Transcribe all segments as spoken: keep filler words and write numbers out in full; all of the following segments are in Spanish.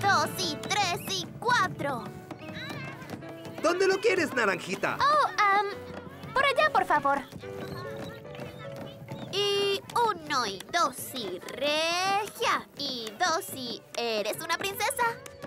dos y tres y cuatro. ¿Dónde lo quieres, Naranjita? Oh, um, por allá, por favor. Y uno y dos y regia. Y dos y eres una princesa.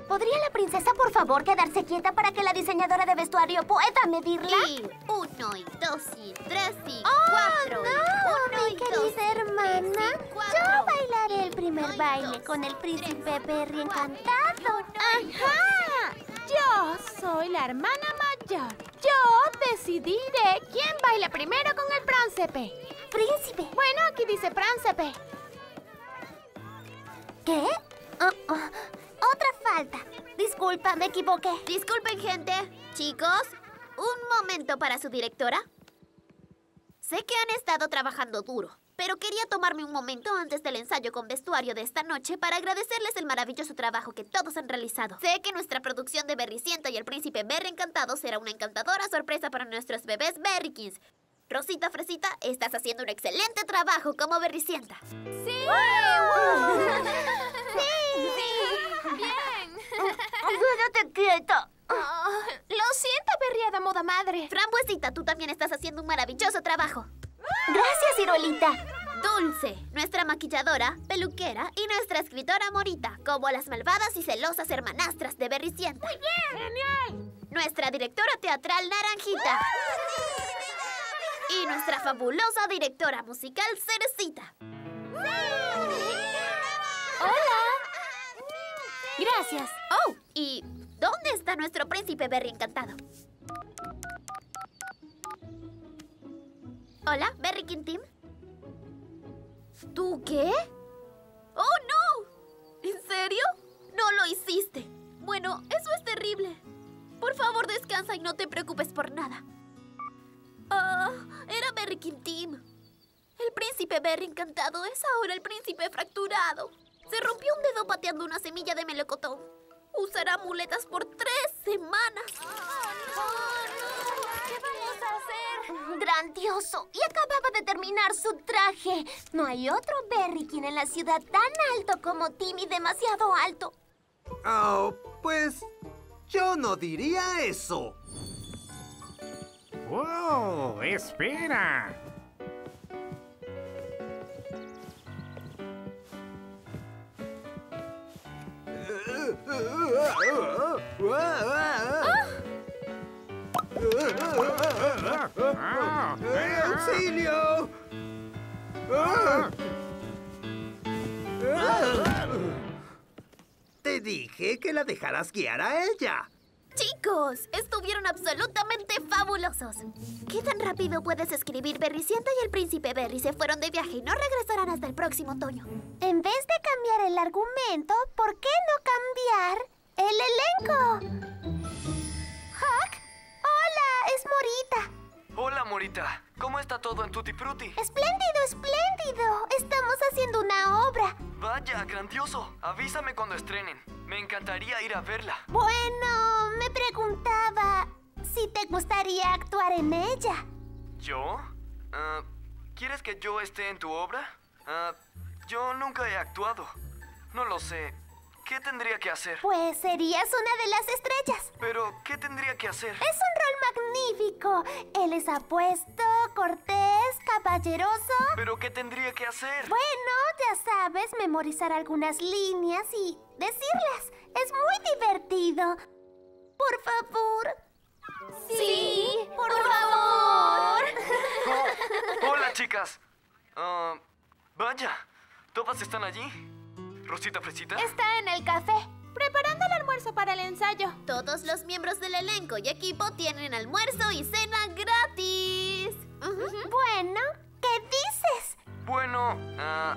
¿Podría la princesa, por favor, quedarse quieta para que la diseñadora de vestuario pueda medirla? Y uno y dos y tres y oh, cuatro. ¡No! Uno, mi y querida dos, hermana, y yo bailaré el primer uno, baile dos, con el príncipe tres, Berry Encantado. Uno, ¡ajá! Yo soy la hermana mayor. Yo decidiré quién baila primero con el príncipe. Príncipe. Bueno, aquí dice príncipe. ¿Qué? Oh, oh. Otra falta. Disculpa, me equivoqué. Disculpen, gente. Chicos, un momento para su directora. Sé que han estado trabajando duro, pero quería tomarme un momento antes del ensayo con vestuario de esta noche para agradecerles el maravilloso trabajo que todos han realizado. Sé que nuestra producción de Berrisienta y el Príncipe Berry Encantado será una encantadora sorpresa para nuestros bebés Berrykins. Rosita Fresita, estás haciendo un excelente trabajo como Berrisienta. ¡Sí! ¡Wow! ¡Sí! ¡Sí! ¡Bien! ¡Quédate quieta! Oh, lo siento, berriada moda madre. Frambuesita, tú también estás haciendo un maravilloso trabajo. ¡Gracias, Ciruelita! Dulce, nuestra maquilladora, peluquera y nuestra escritora Morita, como las malvadas y celosas hermanastras de Berrisienta. ¡Muy bien! ¡Genial! Nuestra directora teatral Naranjita. Y nuestra fabulosa directora musical, Cerecita. ¡Hola! Gracias. Oh, ¿y dónde está nuestro príncipe Berry Encantado? Hola, Berrykin Tim. ¿Tú qué? ¡Oh, no! ¿En serio? No lo hiciste. Bueno, eso es terrible. Por favor, descansa y no te preocupes por nada. Oh, era Berrykin Tim. El príncipe Berry Encantado es ahora el príncipe fracturado. Se rompió un dedo pateando una semilla de melocotón. Usará muletas por tres semanas. Oh, no, oh, no. ¿Qué vamos a hacer? Grandioso. Y acababa de terminar su traje. No hay otro Berrykin en la ciudad tan alto como Tim y demasiado alto. Oh, pues yo no diría eso. ¡Wow! ¡Espera! ¡Auxilio! Te dije que la dejaras guiar a ella. ¡Chicos! ¡Estuvieron absolutamente fabulosos! ¿Qué tan rápido puedes escribir? Berrisienta y el príncipe Berry se fueron de viaje y no regresarán hasta el próximo otoño. En vez de cambiar el argumento, ¿por qué no cambiar el elenco? ¿Huck? ¡Hola! ¡Es Morita! Hola, Morita. ¿Cómo está todo en Tutti Frutti? ¡Espléndido, espléndido! Estamos haciendo una obra. Vaya, grandioso. Avísame cuando estrenen. Me encantaría ir a verla. Bueno, me preguntaba si te gustaría actuar en ella. ¿Yo? Uh, ¿Quieres que yo esté en tu obra? Uh, yo nunca he actuado. No lo sé. ¿Qué tendría que hacer? Pues serías una de las estrellas. ¿Pero qué tendría que hacer? Es un rol magnífico. Él es apuesto, cortés, caballeroso. ¿Pero qué tendría que hacer? Bueno, ya sabes, memorizar algunas líneas y decirlas. Es muy divertido. Por favor. Sí, sí por, por favor. favor. Oh, hola, chicas. Uh, vaya, ¿todas están allí? ¿Rosita Fresita? Está en el café, preparando el almuerzo para el ensayo. Todos los miembros del elenco y equipo tienen almuerzo y cena gratis. Uh-huh. Bueno, ¿qué dices? Bueno, uh,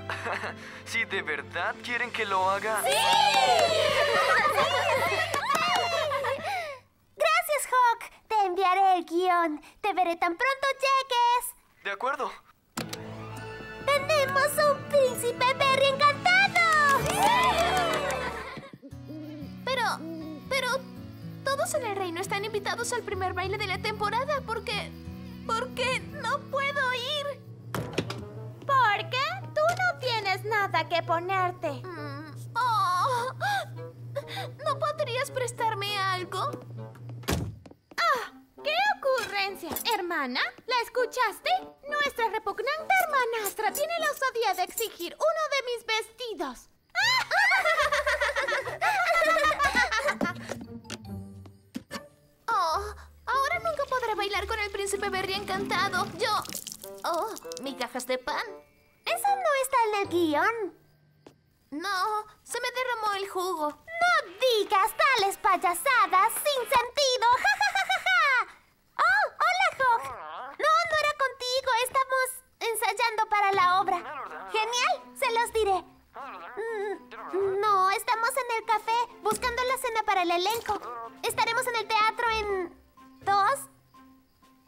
si de verdad quieren que lo haga... ¡Sí! Gracias, Hawk. Te enviaré el guión. Te veré tan pronto llegues. De acuerdo. ¡Tenemos un príncipe Berry Encantado! Pero, pero, todos en el reino están invitados al primer baile de la temporada porque... porque no puedo ir. Porque tú no tienes nada que ponerte. Mm. Oh. ¿Podrías prestarme algo? ¡Ah! ¡Oh! ¡Qué ocurrencia! ¿Hermana? ¿La escuchaste? Nuestra repugnante hermanastra tiene la osadía de exigir uno de mis vestidos. Oh, ahora nunca podré bailar con el príncipe Berry Encantado. Yo... Oh, migajas de pan. Eso no está en el guión. No, se me derramó el jugo. No digas tales payasadas sin sentido. ¡Ja, ja, ja, ja, ja! ¡Oh, hola, Hog! No, no era contigo. Estamos ensayando para la obra. Genial, se los diré. Mm, no, estamos en el café buscando la cena para el elenco. Estaremos en el teatro en... ¿Dos?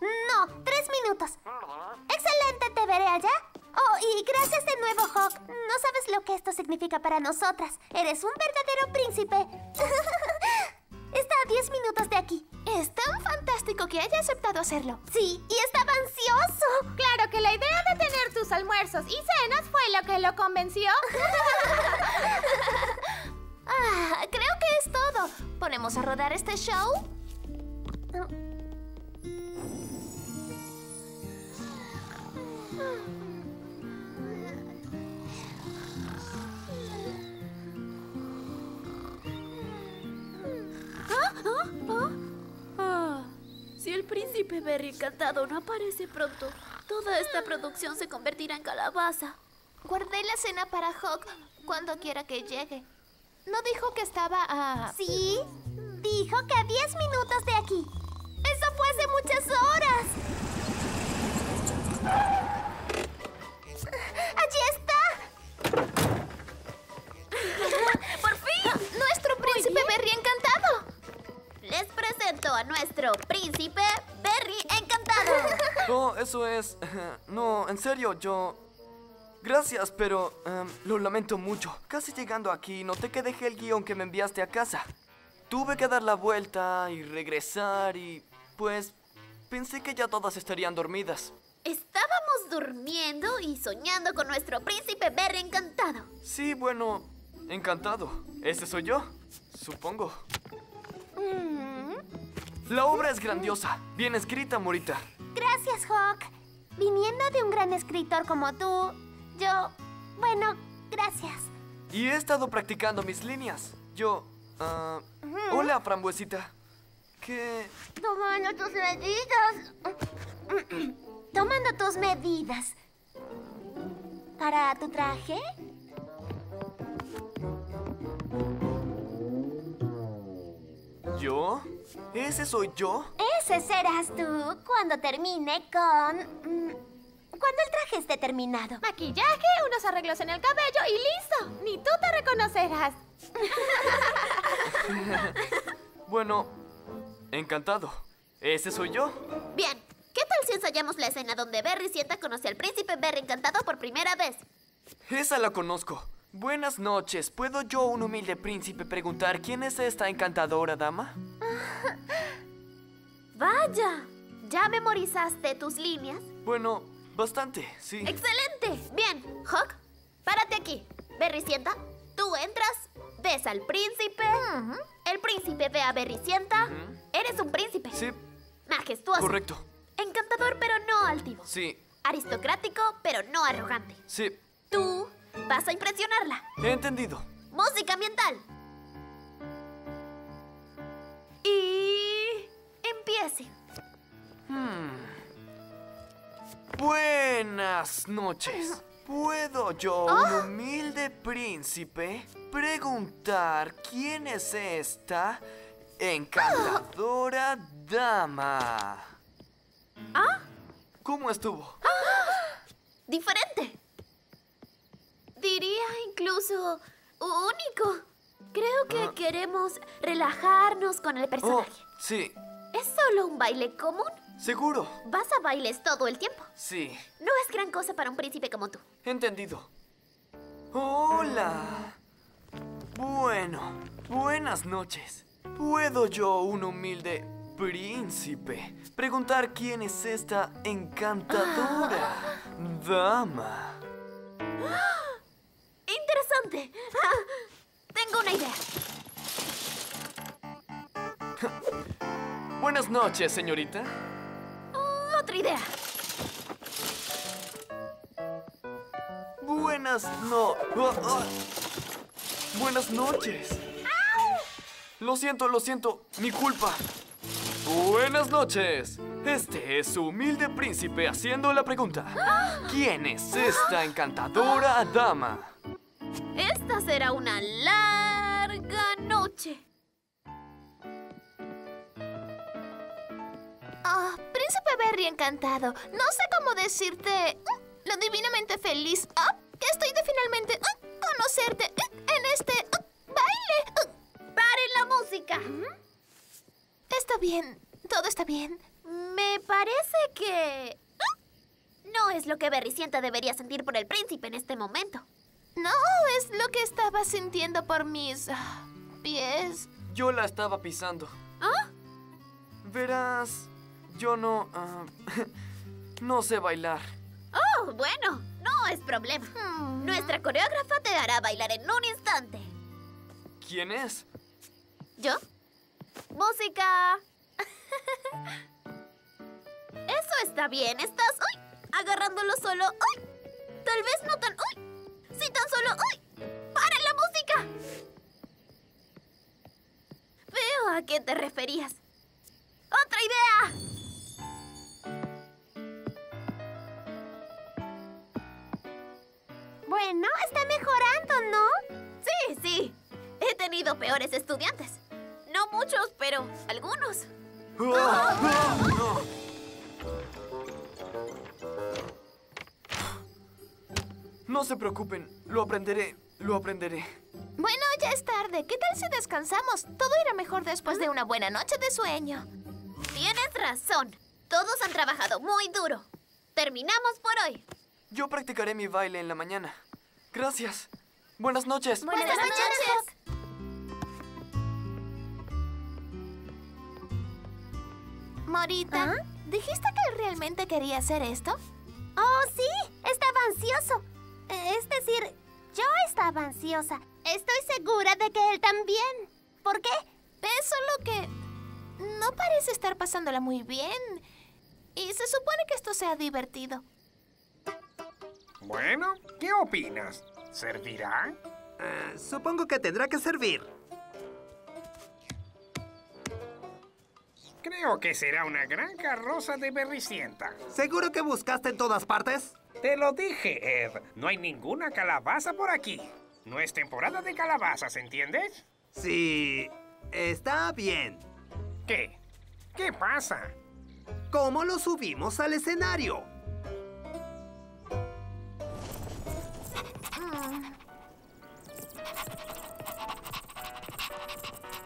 No, tres minutos. Excelente, te veré allá. Oh, y gracias de nuevo, Hawk. No sabes lo que esto significa para nosotras. Eres un verdadero príncipe. Está a diez minutos de aquí. Es tan fantástico que haya aceptado hacerlo. Sí, y estaba ansioso. Claro que la idea de tener tus almuerzos y cenas fue lo que lo convenció. Ah, creo que es todo. ¿Ponemos a rodar este show? ¿Ah? ¿Ah? Ah, si el príncipe Berry Encantado no aparece pronto, toda esta producción se convertirá en calabaza. Guardé la cena para Hawk cuando quiera que llegue. ¿No dijo que estaba a...? Sí, dijo que a diez minutos de aquí. ¡Eso fue hace muchas horas! ¡Allí está! ¡Por fin! ¡Nuestro príncipe Berry Encantado! Les presento a nuestro príncipe Berry Encantado. No, eso es... No, en serio, yo... Gracias, pero um, lo lamento mucho. Casi llegando aquí, noté que dejé el guión que me enviaste a casa. Tuve que dar la vuelta y regresar y... Pues... Pensé que ya todas estarían dormidas. Estábamos durmiendo y soñando con nuestro príncipe Berry Encantado. Sí, bueno... Encantado. Ese soy yo, supongo. La obra es grandiosa. Bien escrita, Morita. Gracias, Hawk. Viniendo de un gran escritor como tú, yo... Bueno, gracias. Y he estado practicando mis líneas. Yo... Uh... Uh-huh. Hola, Frambuesita. ¿Qué...? Tomando tus medidas. Tomando tus medidas. ¿Para tu traje? ¿Yo? ¿Ese soy yo? Ese serás tú cuando termine con... Cuando el traje esté terminado. Maquillaje, unos arreglos en el cabello y listo. Ni tú te reconocerás. Bueno, encantado. Ese soy yo. Bien, ¿qué tal si ensayamos la escena donde Berrisienta conoce al príncipe Berry Encantado por primera vez? Esa la conozco. Buenas noches. ¿Puedo yo, un humilde príncipe, preguntar quién es esta encantadora dama? ¡Vaya! ¿Ya memorizaste tus líneas? Bueno, bastante, sí. ¡Excelente! Bien, Hawk, párate aquí. Berrisienta, tú entras, ves al príncipe, uh-huh. El príncipe ve a Berrisienta, uh-huh. Eres un príncipe. Sí. Majestuoso. Correcto. Encantador, pero no altivo. Sí. Aristocrático, pero no arrogante. Sí. Tú... vas a impresionarla. Entendido. Música ambiental. Y... empiece. Hmm. Buenas noches. ¿Puedo yo, un oh. humilde príncipe, preguntar quién es esta encantadora oh. dama? ¿Ah? ¿Cómo estuvo? Ah. Diferente. Diría incluso único. Creo que ah. queremos relajarnos con el personaje. Oh, sí. ¿Es solo un baile común? Seguro. ¿Vas a bailes todo el tiempo? Sí. No es gran cosa para un príncipe como tú. Entendido. Hola. Bueno, buenas noches. ¿Puedo yo, un humilde príncipe, preguntar quién es esta encantadora ah. dama? ¡Ah! Interesante. Ah, tengo una idea. Buenas noches, señorita. Uh, otra idea. Buenas no... Oh, oh. Buenas noches. ¡Au! Lo siento, lo siento. Mi culpa. Buenas noches. Este es su humilde príncipe haciendo la pregunta. ¿Quién es esta encantadora dama? Esta será una larga noche. Oh, príncipe Berry encantado. No sé cómo decirte uh, lo divinamente feliz uh, que estoy de finalmente uh, conocerte uh, en este uh, baile. Uh. ¡Paren la música! ¿Mm? Está bien. Todo está bien. Me parece que... no es lo que Berrisienta debería sentir por el príncipe en este momento. No, es lo que estaba sintiendo por mis... pies. Yo la estaba pisando. ¿Ah? Verás, yo no... Uh, no sé bailar. Oh, bueno, no es problema. Hmm. Nuestra coreógrafa te hará bailar en un instante. ¿Quién es? ¿Yo? ¡Música! Eso está bien. Estás uy, agarrándolo solo. Uy. Tal vez no tan... Uy. Sí, tan solo... Uy. ¡Para la música! Veo a qué te referías. ¡Otra idea! Bueno, está mejorando, ¿no? Sí, sí. He tenido peores estudiantes. No muchos, pero algunos. ¡Oh! ¡Oh! ¡Oh! No se preocupen, lo aprenderé, lo aprenderé. Bueno, ya es tarde. ¿Qué tal si descansamos? Todo irá mejor después de una buena noche de sueño. Tienes razón. Todos han trabajado muy duro. Terminamos por hoy. Yo practicaré mi baile en la mañana. Gracias. Buenas noches. Buenas, Buenas noches. noches. Morita, ¿ah? ¿Dijiste que realmente quería hacer esto? ¡Oh, sí! Estaba ansioso. Es decir, yo estaba ansiosa. Estoy segura de que él también. ¿Por qué? Es solo que... no parece estar pasándola muy bien. Y se supone que esto sea divertido. Bueno, ¿qué opinas? ¿Servirá? Uh, supongo que tendrá que servir. Creo que será una gran carroza de Berrysienta. ¿Seguro que buscaste en todas partes? Te lo dije, Ed. No hay ninguna calabaza por aquí. No es temporada de calabazas, ¿entiendes? Sí, está bien. ¿Qué? ¿Qué pasa? ¿Cómo lo subimos al escenario?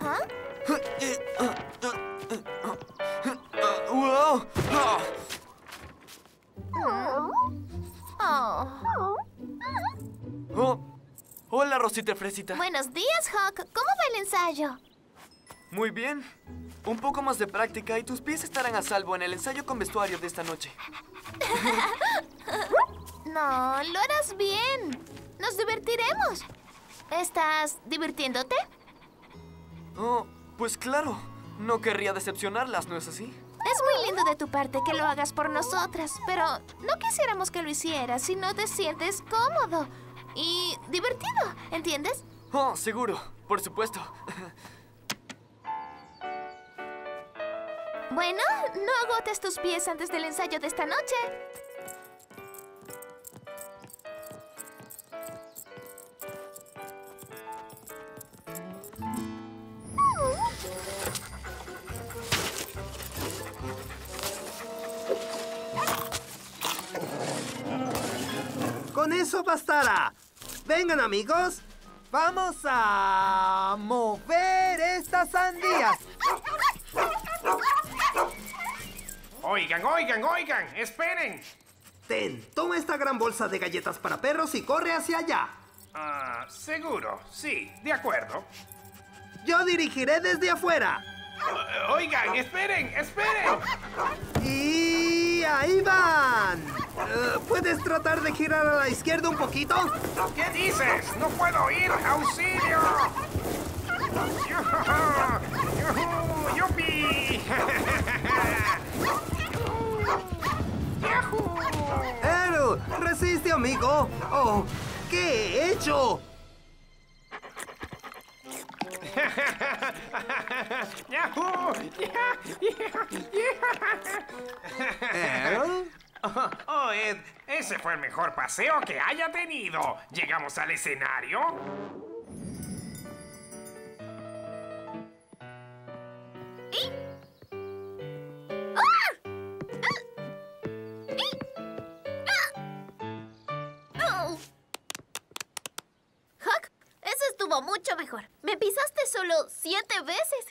¿Ah? Oh. Oh. Oh. Hola, Rosita Fresita. Buenos días, Hawk. ¿Cómo va el ensayo? Muy bien. Un poco más de práctica y tus pies estarán a salvo en el ensayo con vestuario de esta noche. No, lo harás bien. Nos divertiremos. ¿Estás divirtiéndote? Oh, pues claro. No querría decepcionarlas, ¿no es así? Es muy lindo de tu parte que lo hagas por nosotras, pero no quisiéramos que lo hicieras si no te sientes cómodo y divertido, ¿entiendes? Oh, seguro, por supuesto. Bueno, no agotes tus pies antes del ensayo de esta noche. Con eso bastará. Vengan, amigos. Vamos a mover estas sandías. Oigan, oigan, oigan. Esperen. Ten, toma esta gran bolsa de galletas para perros y corre hacia allá. Ah, uh, seguro. Sí, de acuerdo. Yo dirigiré desde afuera. Uh, oigan, esperen, esperen. Y ahí van. Uh, ¿Puedes tratar de girar a la izquierda un poquito? ¿Qué dices? ¡No puedo ir! ¡Auxilio! ¡Yuhu! ¡Yupi! ¡Yuhu! ¡Earl! ¡Resiste, amigo! ¡Oh! ¿Qué he hecho? ¿Earl? Oh, oh, Ed, ese fue el mejor paseo que haya tenido. ¿Llegamos al escenario? Huck, eso estuvo mucho mejor. Me pisaste solo siete veces.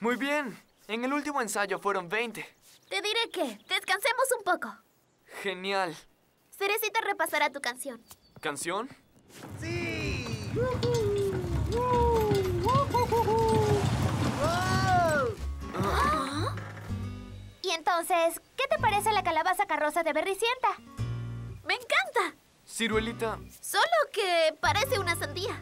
Muy bien. En el último ensayo fueron veinte. Te diré que descansemos un poco. Genial. Cerecita repasará tu canción. ¿Canción? ¡Sí! Y entonces, ¿qué te parece la calabaza carroza de Berrisienta? ¡Me encanta! Ciruelita. Solo que parece una sandía.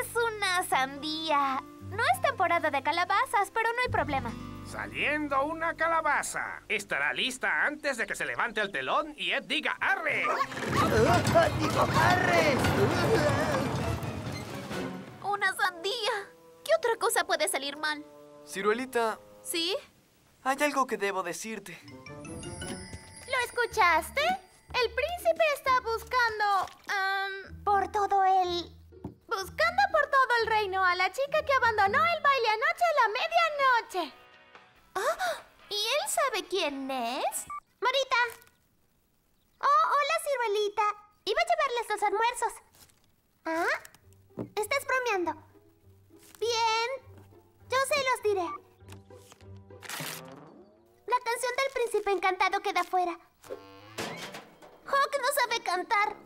Es una sandía. No es temporada de calabazas, pero no hay problema. ¡Saliendo una calabaza! Estará lista antes de que se levante el telón y Ed diga ¡arre! ¡Digo arre! ¡Una sandía! ¿Qué otra cosa puede salir mal? Ciruelita. ¿Sí? Hay algo que debo decirte. ¿Lo escuchaste? El príncipe está buscando... Um, por todo el... Buscando por todo el reino a la chica que abandonó el baile anoche a la medianoche. Oh, ¿y él sabe quién es? Morita. Oh, hola, Ciruelita. Iba a llevarles los almuerzos. ¿Ah? ¿Estás bromeando? Bien. Yo se los diré. La canción del príncipe encantado queda fuera. Hawk no sabe cantar.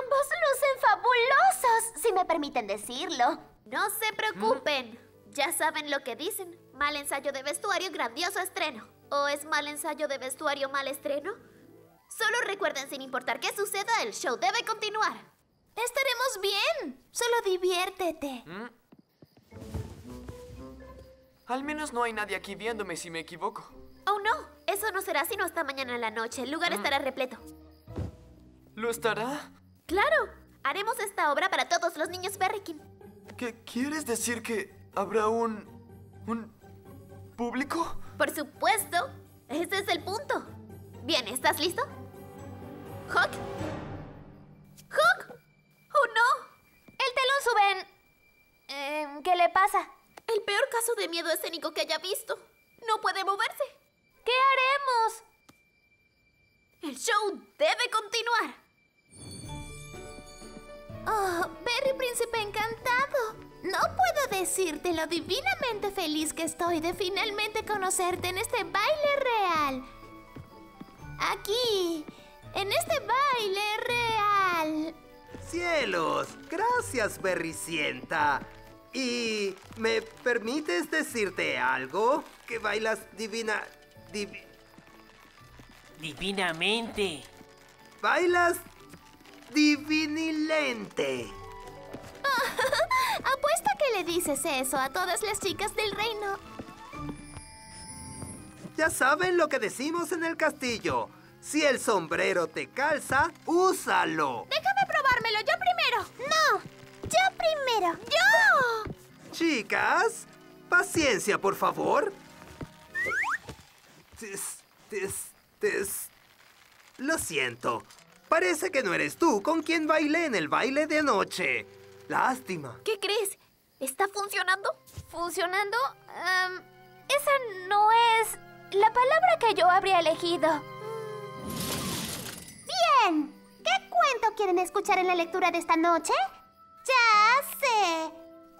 Ambos lucen fabulosos, si me permiten decirlo. No se preocupen. ¿Mm? Ya saben lo que dicen. Mal ensayo de vestuario, grandioso estreno. ¿O es mal ensayo de vestuario, mal estreno? Solo recuerden, sin importar qué suceda, el show debe continuar. Estaremos bien. Solo diviértete. ¿Mm? Al menos no hay nadie aquí viéndome si me equivoco. Oh, no. Eso no será sino hasta mañana en la noche. El lugar mm. estará repleto. ¿Lo estará? ¡Claro! Haremos esta obra para todos los niños Berrykin. ¿Qué quieres decir que habrá un... un... público? Por supuesto. Ese es el punto. Bien, ¿estás listo? ¿Hawk? ¿Hawk? ¡Oh, no! El telón sube en... Eh, ¿qué le pasa? El peor caso de miedo escénico que haya visto. No puede moverse. ¿Qué haremos? El show debe continuar. ¡Oh, Berry Príncipe Encantado! No puedo decirte lo divinamente feliz que estoy de finalmente conocerte en este baile real. Aquí, en este baile real. ¡Cielos! ¡Gracias, Berrisienta! ¿Y me permites decirte algo? Que bailas divina... Divi... divinamente. Bailas... divinilente. Oh, apuesta que le dices eso a todas las chicas del reino. Ya saben lo que decimos en el castillo. Si el sombrero te calza, úsalo. Déjame probármelo yo primero. No, yo primero. ¡Yo! Chicas, paciencia, por favor. Tis, tis, tis. Lo siento. Parece que no eres tú con quien bailé en el baile de anoche. Lástima. ¿Qué crees? ¿Está funcionando? ¿Funcionando? Um, esa no es la palabra que yo habría elegido. Bien. ¿Qué cuento quieren escuchar en la lectura de esta noche? Ya sé.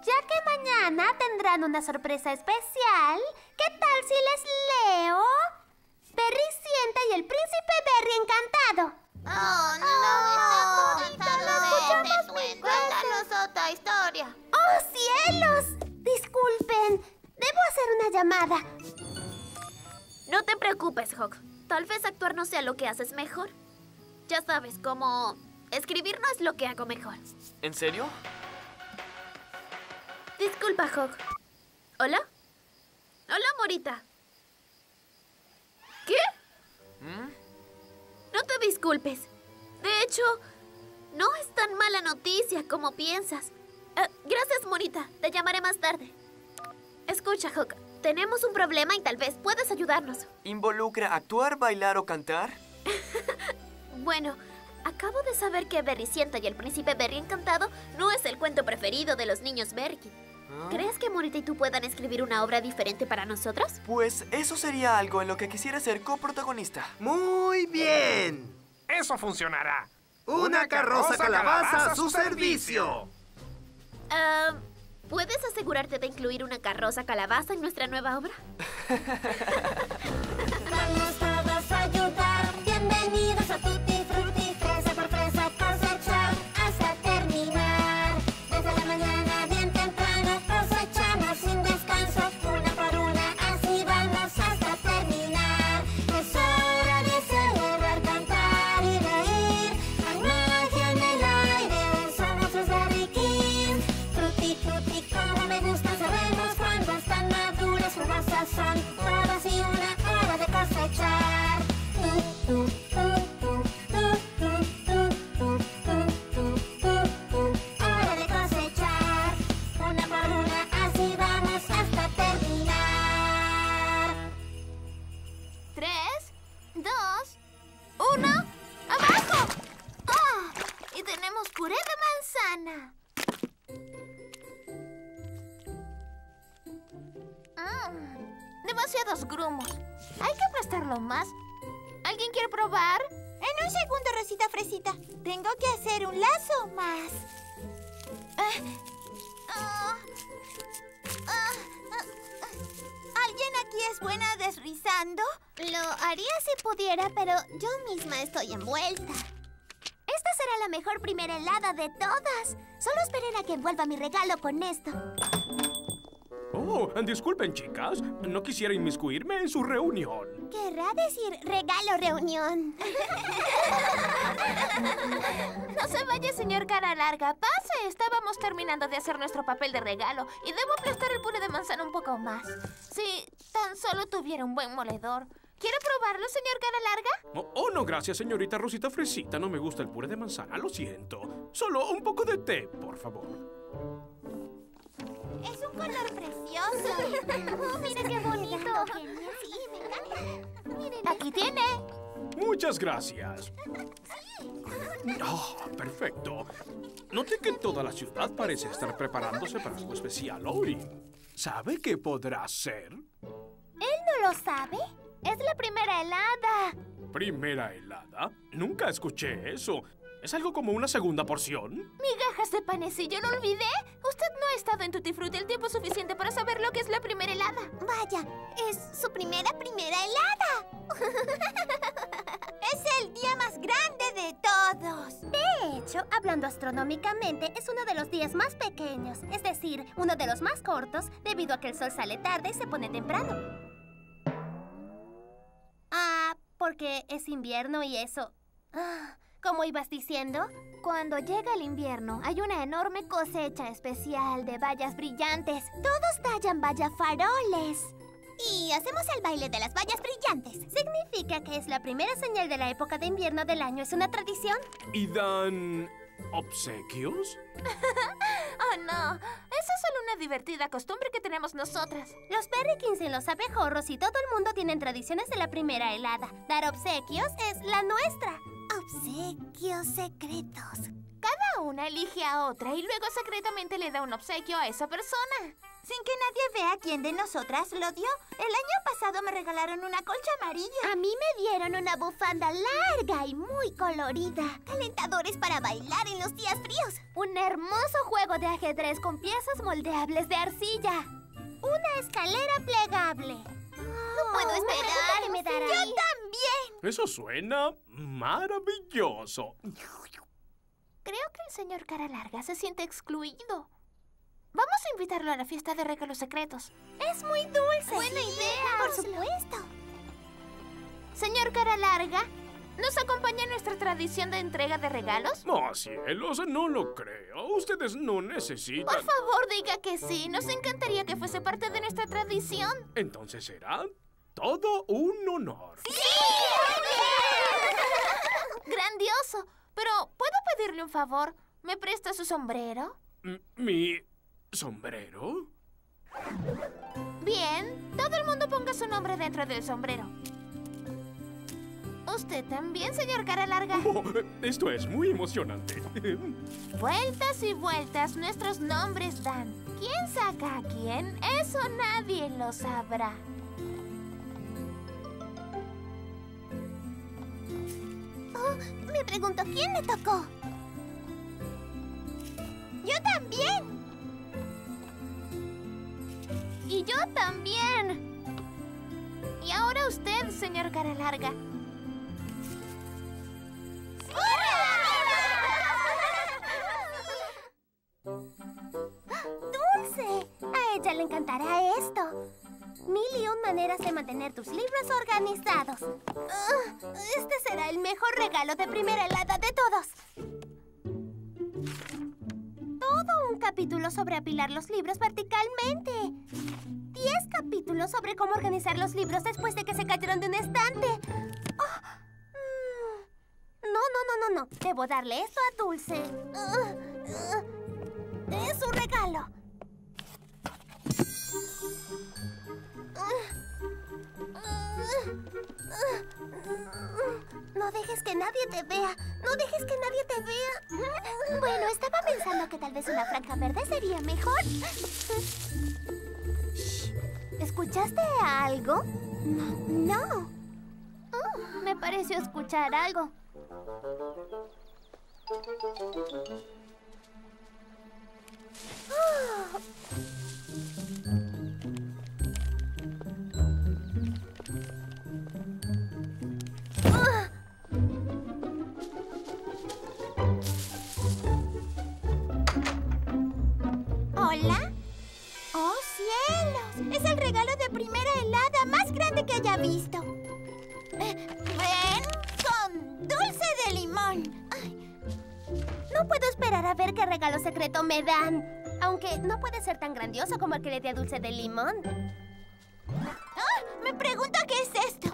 Ya que mañana tendrán una sorpresa especial, ¿qué tal si les leo? Berrysienta y el Príncipe Berry Encantado. ¡Oh, no! Oh, ¡Está bonita! ¡Lo escuchamos mil veces! Otra historia! ¡Oh, cielos! Disculpen, debo hacer una llamada. No te preocupes, Hawk. Tal vez actuar no sea lo que haces mejor. Ya sabes, como escribir no es lo que hago mejor. ¿En serio? Disculpa, Hog. ¿Hola? Hola, Morita. ¿Qué? ¿Mm? No te disculpes. De hecho, no es tan mala noticia como piensas. Eh, gracias, Morita. Te llamaré más tarde. Escucha, Hog. Tenemos un problema y tal vez puedes ayudarnos. ¿Involucra actuar, bailar o cantar? Bueno, acabo de saber que Berrisienta y el Príncipe Berry Encantado no es el cuento preferido de los niños Berrykin. ¿Ah? ¿Crees que Morita y tú puedan escribir una obra diferente para nosotros? Pues eso sería algo en lo que quisiera ser coprotagonista. ¡Muy bien! ¡Eso funcionará! ¡Una, una carroza, carroza calabaza, calabaza a su servicio! Uh, ¿Puedes asegurarte de incluir una carroza calabaza en nuestra nueva obra? ¡Vamos todos a ayudar! ¡Bienvenidos a Tutti Frutti! Fresa por fresa, cosechar hasta terminar. Desde la mañana bien temprano cosechamos sin descanso. Una por una, así vamos hasta terminar. Es hora de celebrar, cantar y reír. Hay magia en el aire, somos los Berrykins. Frutti, frutti, como me gusta. Sabemos cuándo están maduras, jugosas son todas y una hora de cosechar. Hora de cosechar, una por una, así vamos hasta terminar. Tres, dos, uno, abajo. ¡Oh! Y tenemos puré de manzana. Mm, demasiados grumos. Hay que aplastarlo más. ¿Alguien quiere probar? En un segundo, Rosita Fresita. Tengo que hacer un lazo más. ¿Alguien aquí es buena desrizando? Lo haría si pudiera, pero yo misma estoy envuelta. Esta será la mejor primera helada de todas. Solo esperen a que envuelva mi regalo con esto. Oh, disculpen, chicas. No quisiera inmiscuirme en su reunión. Querrá decir regalo reunión. No se vaya, señor cara larga. Pase. Estábamos terminando de hacer nuestro papel de regalo y debo aplastar el puré de manzana un poco más. Si tan solo tuviera un buen moledor. ¿Quiere probarlo, señor cara larga? Oh, oh, no, gracias, señorita Rosita Fresita. No me gusta el puré de manzana, lo siento. Solo un poco de té, por favor. Es un color precioso. Oh, mira qué bonito. Sí, me encanta. Miren, aquí tiene. Muchas gracias. Oh, perfecto. Noté que toda la ciudad parece estar preparándose para algo especial hoy. ¿Sabe qué podrá ser? ¿Él no lo sabe? Es la primera helada. ¿Primera helada? Nunca escuché eso. ¿Es algo como una segunda porción? ¡Migajas de panecillo! ¿Lo olvidé? Usted no ha estado en Tutti Frutti el tiempo suficiente para saber lo que es la primera helada. Vaya, es su primera primera helada. Es el día más grande de todos. De hecho, hablando astronómicamente, es uno de los días más pequeños. Es decir, uno de los más cortos, debido a que el sol sale tarde y se pone temprano. Ah, porque es invierno y eso... Ah. Como ibas diciendo, cuando llega el invierno, hay una enorme cosecha especial de bayas brillantes. Todos tallan bayafaroles. Y hacemos el baile de las bayas brillantes. Significa que es la primera señal de la época de invierno del año. Es una tradición. ¿Y dan obsequios? Oh, no. Esa es solo una divertida costumbre que tenemos nosotras. Los Berrykins en los abejorros y todo el mundo tienen tradiciones de la primera helada. Dar obsequios es la nuestra. Obsequios secretos. Cada una elige a otra y luego secretamente le da un obsequio a esa persona. Sin que nadie vea quién de nosotras lo dio. El año pasado me regalaron una colcha amarilla. A mí me dieron una bufanda larga y muy colorida. Calentadores para bailar en los días fríos. Un hermoso juego de ajedrez con piezas moldeables de arcilla. Una escalera plegable. No puedo esperar. Oh, me dará. Yo también. Eso suena maravilloso. Creo que el señor cara larga se siente excluido. Vamos a invitarlo a la fiesta de regalos secretos. Es muy dulce. Buena sí, idea. Por supuesto. Señor cara larga, ¿Nos acompaña nuestra tradición de entrega de regalos? ¡Oh, cielos! No lo creo. Ustedes no necesitan... Por favor, diga que sí. Nos encantaría que fuese parte de nuestra tradición. Entonces será todo un honor. ¡Sí! ¡Grandioso! Pero, ¿puedo pedirle un favor? ¿Me presta su sombrero? ¿Mi sombrero? Bien. Todo el mundo ponga su nombre dentro del sombrero. Usted también, señor Cara Larga. Oh, esto es muy emocionante. Vueltas y vueltas nuestros nombres dan. ¿Quién saca a quién? Eso nadie lo sabrá. Oh, me pregunto quién le tocó. ¡Yo también! ¡Y yo también! Y ahora usted, señor Cara Larga. ¡Dulce! A ella le encantará esto. Mil y un maneras de mantener tus libros organizados. Uh, este será el mejor regalo de Primera Helada de todos. Todo un capítulo sobre apilar los libros verticalmente. Diez capítulos sobre cómo organizar los libros después de que se cayeron de un estante. Oh. No, no, no, no, no. Debo darle esto a Dulce. Uh, uh, es un regalo. Uh, uh, uh, no dejes que nadie te vea. No dejes que nadie te vea. Bueno, estaba pensando que tal vez una franja verde sería mejor. Shh. ¿Escuchaste algo? No. Uh, me pareció escuchar algo. Oh. ¿Hola? ¡Oh, cielos! Es el regalo de Primera Helada más grande que haya visto. ¿Ven? ¡Dulce de limón! Ay. No puedo esperar a ver qué regalo secreto me dan. Aunque no puede ser tan grandioso como el que le dé a Dulce de Limón. ¡Ah! Me pregunto qué es esto.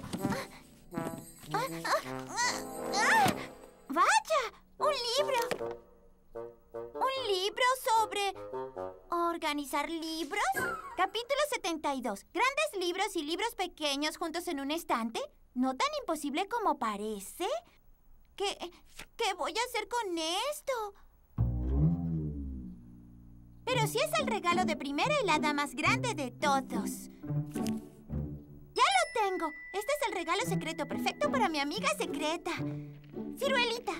Ah, ah, ah, ah. ¡Vaya! ¡Un libro! ¿Un libro sobre organizar libros? Capítulo setenta y dos. ¿Grandes libros y libros pequeños juntos en un estante? ¿No tan imposible como parece? ¿Qué, qué voy a hacer con esto? Pero sí es el regalo de Primera Helada más grande de todos. ¡Ya lo tengo! Este es el regalo secreto perfecto para mi amiga secreta. ¡Ciruelita!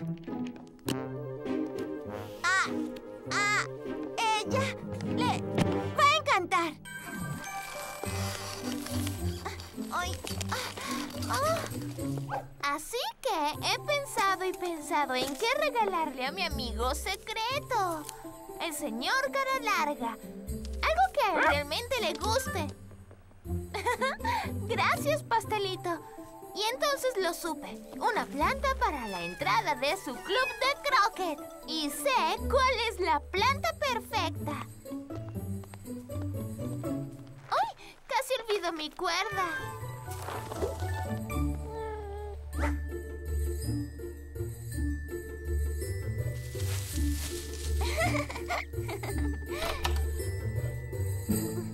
¡Ah! ¡Ah! ¡Ella! ¡Le va a encantar! ¡Ay! ¡Ah! Oh. Así que he pensado y pensado en qué regalarle a mi amigo secreto, el señor Cara Larga. Algo que realmente le guste. Gracias, pastelito. Y entonces lo supe. Una planta para la entrada de su club de croquet. Y sé cuál es la planta perfecta. ¡Ay! Casi olvido mi cuerda.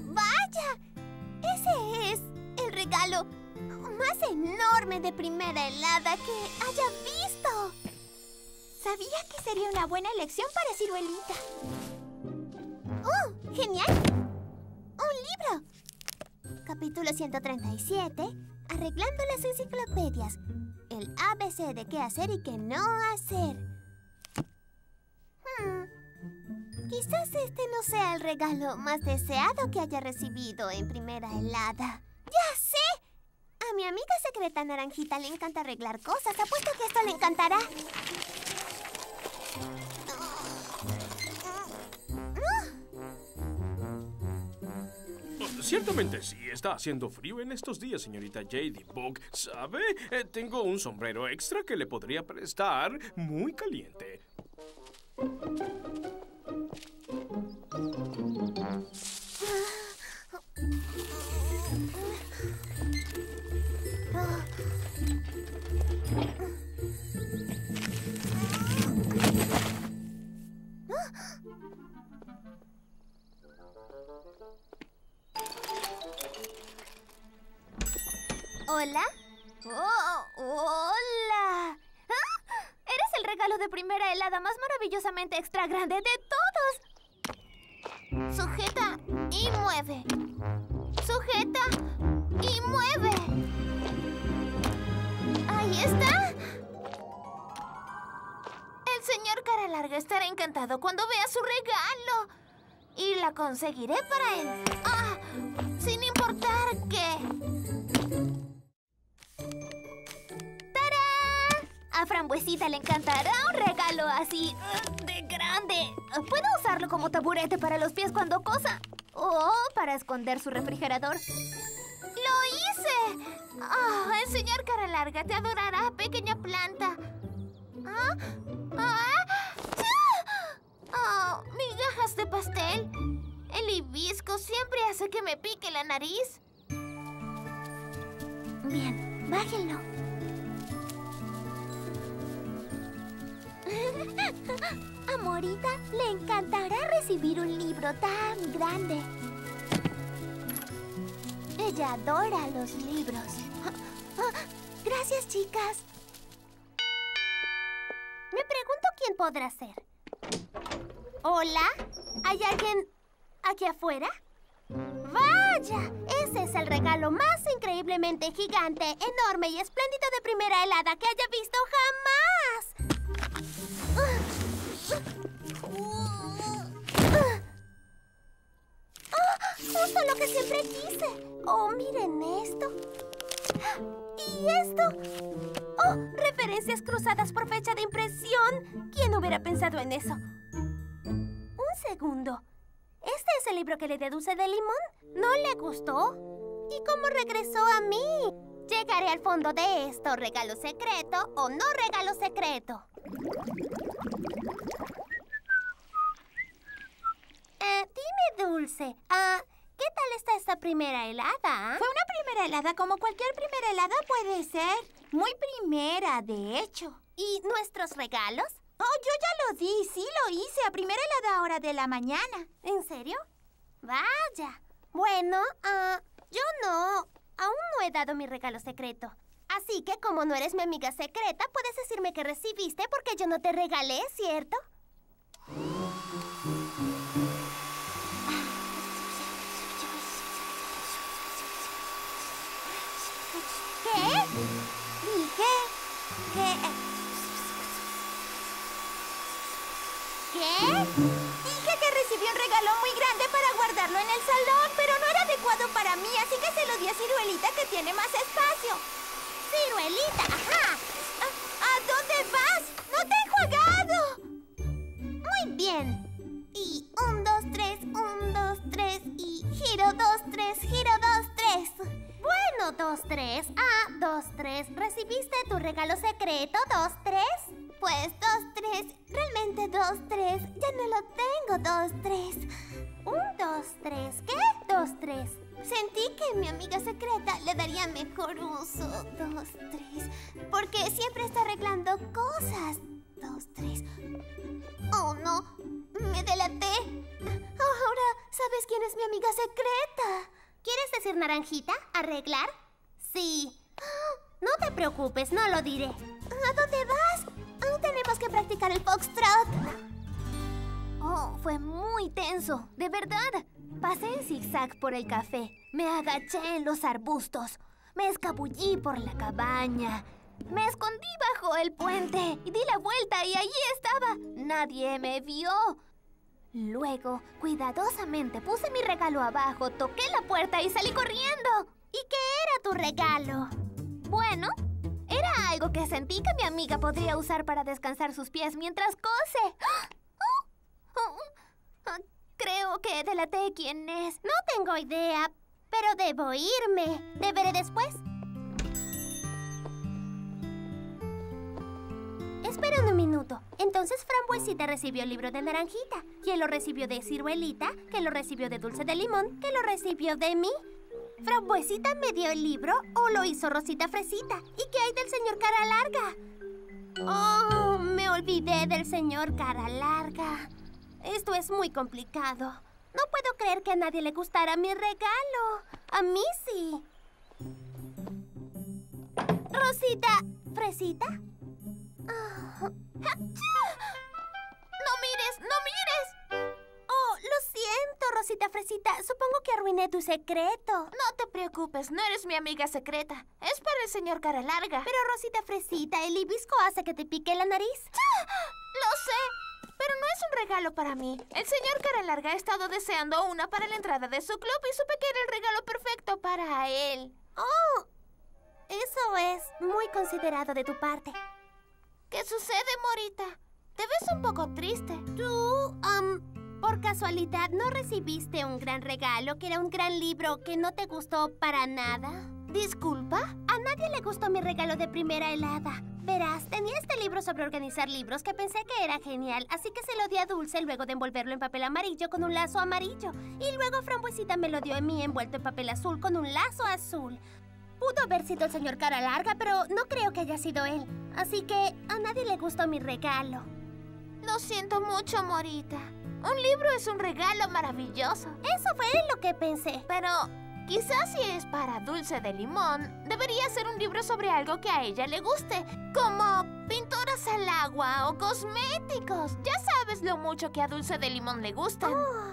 ¡Vaya! Ese es el regalo más enorme de Primera Helada que haya visto. Sabía que sería una buena elección para Ciruelita. ¡Oh! ¡Genial! ¡Un libro! Capítulo ciento treinta y siete. Arreglando las enciclopedias. El A B C de qué hacer y qué no hacer. Hmm... Quizás este no sea el regalo más deseado que haya recibido en Primera Helada. ¡Ya sé! A mi amiga secreta Naranjita le encanta arreglar cosas. Apuesto que esto le encantará. Ciertamente sí, está haciendo frío en estos días, señorita Jadybug. ¿Sabe? Eh, tengo un sombrero extra que le podría prestar, muy caliente. ¿Hola? Oh, ¡Hola! ¿Ah? Eres el regalo de Primera Helada más maravillosamente extra grande de todos. Sujeta y mueve. Sujeta y mueve. ¡Ahí está! El señor Cara Larga estará encantado cuando vea su regalo. Y la conseguiré para él. ¡Ah! Sin importar qué. A Frambuesita le encantará un regalo así de grande. Puedo usarlo como taburete para los pies cuando cosa o para esconder su refrigerador. ¡Lo hice! Oh, el señor Cara Larga te adorará, pequeña planta. ¿Ah? ¿Ah? Oh, migajas de pastel. El hibisco siempre hace que me pique la nariz. Bien, bájenlo. A Morita le encantará recibir un libro tan grande. Ella adora los libros. Gracias, chicas. Me pregunto quién podrá ser. ¿Hola? ¿Hay alguien aquí afuera? ¡Vaya! Ese es el regalo más increíblemente gigante, enorme y espléndido de Primera Helada que haya visto jamás. Justo lo que siempre quise. Oh, miren esto. Y esto. Oh, referencias cruzadas por fecha de impresión. ¿Quién hubiera pensado en eso? Un segundo. Este es el libro que le di a Dulce de Limón. ¿No le gustó? ¿Y cómo regresó a mí? Llegaré al fondo de esto. ¿Regalo secreto o no regalo secreto? Eh, dime, Dulce, ah, ¿qué tal está esta primera helada? ¿Eh? Fue una primera helada como cualquier primera helada puede ser. Muy primera, de hecho. ¿Y nuestros regalos? Oh, yo ya lo di, sí lo hice, a primera helada hora de la mañana. ¿En serio? Vaya. Bueno, ah, yo no. Aún no he dado mi regalo secreto. Así que, como no eres mi amiga secreta, puedes decirme que recibiste porque yo no te regalé, ¿cierto? ¿Qué? ¿Qué? Dije que recibí un regalo muy grande para guardarlo en el salón, pero no era adecuado para mí, así que se lo di a Ciruelita, que tiene más espacio. ¡Ciruelita! ¡Ajá! ¿A, ¿a dónde vas? ¡No te he jugado! Muy bien. Y un, dos, tres, un, dos, tres, y giro, dos, tres, giro, dos, tres. Bueno, dos, tres. Ah, dos, tres. ¿Recibiste tu regalo secreto, dos, tres? Pues dos, tres. Realmente dos, tres. Ya no lo tengo, dos, tres. Un, dos, tres. ¿Qué? Dos, tres. Sentí que mi amiga secreta le daría mejor uso. Dos, tres. Porque siempre está arreglando cosas. Dos, tres. Oh, no. Me delaté. Ahora, ¿sabes quién es mi amiga secreta? ¿Quieres decir Naranjita? ¿Arreglar? Sí. No te preocupes, no lo diré. ¿A dónde vas? Aún tenemos que practicar el foxtrot. Oh, fue muy tenso, de verdad. Pasé en zigzag por el café. Me agaché en los arbustos. Me escabullí por la cabaña. Me escondí bajo el puente. Y di la vuelta y allí estaba. Nadie me vio. Luego, cuidadosamente puse mi regalo abajo, toqué la puerta y salí corriendo. ¿Y qué era tu regalo? Bueno, era algo que sentí que mi amiga podría usar para descansar sus pies mientras cose. ¡Oh! Oh, oh, oh, creo que delaté quién es. No tengo idea, Pero debo irme. Te veré después. Esperen un minuto. Entonces Frambuesita recibió el libro de Naranjita, quien lo recibió de Ciruelita, que lo recibió de Dulce de Limón, que lo recibió de mí. ¿Frambuesita me dio el libro o lo hizo Rosita Fresita? ¿Y qué hay del señor Cara Larga? Oh, me olvidé del señor Cara Larga. Esto es muy complicado. No puedo creer que a nadie le gustara mi regalo. A mí sí. Rosita Fresita. ¡No mires! ¡No mires! Oh, lo siento, Rosita Fresita. Supongo que arruiné tu secreto. No te preocupes, no eres mi amiga secreta. Es para el señor Cara Larga. Pero, Rosita Fresita, el hibisco hace que te pique la nariz. ¡Lo sé! Pero no es un regalo para mí. El señor Cara Larga ha estado deseando una para la entrada de su club y supe que era el regalo perfecto para él. Oh, eso es muy considerado de tu parte. ¿Qué sucede, Morita? Te ves un poco triste. Tú, um, por casualidad, ¿no recibiste un gran regalo que era un gran libro que no te gustó para nada? ¿Disculpa? A nadie le gustó mi regalo de Primera Helada. Verás, tenía este libro sobre organizar libros que pensé que era genial, así que se lo di a Dulce luego de envolverlo en papel amarillo con un lazo amarillo. Y luego Frambuesita me lo dio a mí envuelto en papel azul con un lazo azul. Pudo haber sido el señor Cara Larga, pero no creo que haya sido él. Así que a nadie le gustó mi regalo. Lo siento mucho, Morita. Un libro es un regalo maravilloso. Eso fue lo que pensé. Pero quizás si es para Dulce de Limón, debería ser un libro sobre algo que a ella le guste. Como pinturas al agua o cosméticos. Ya sabes lo mucho que a Dulce de Limón le gustan. Oh.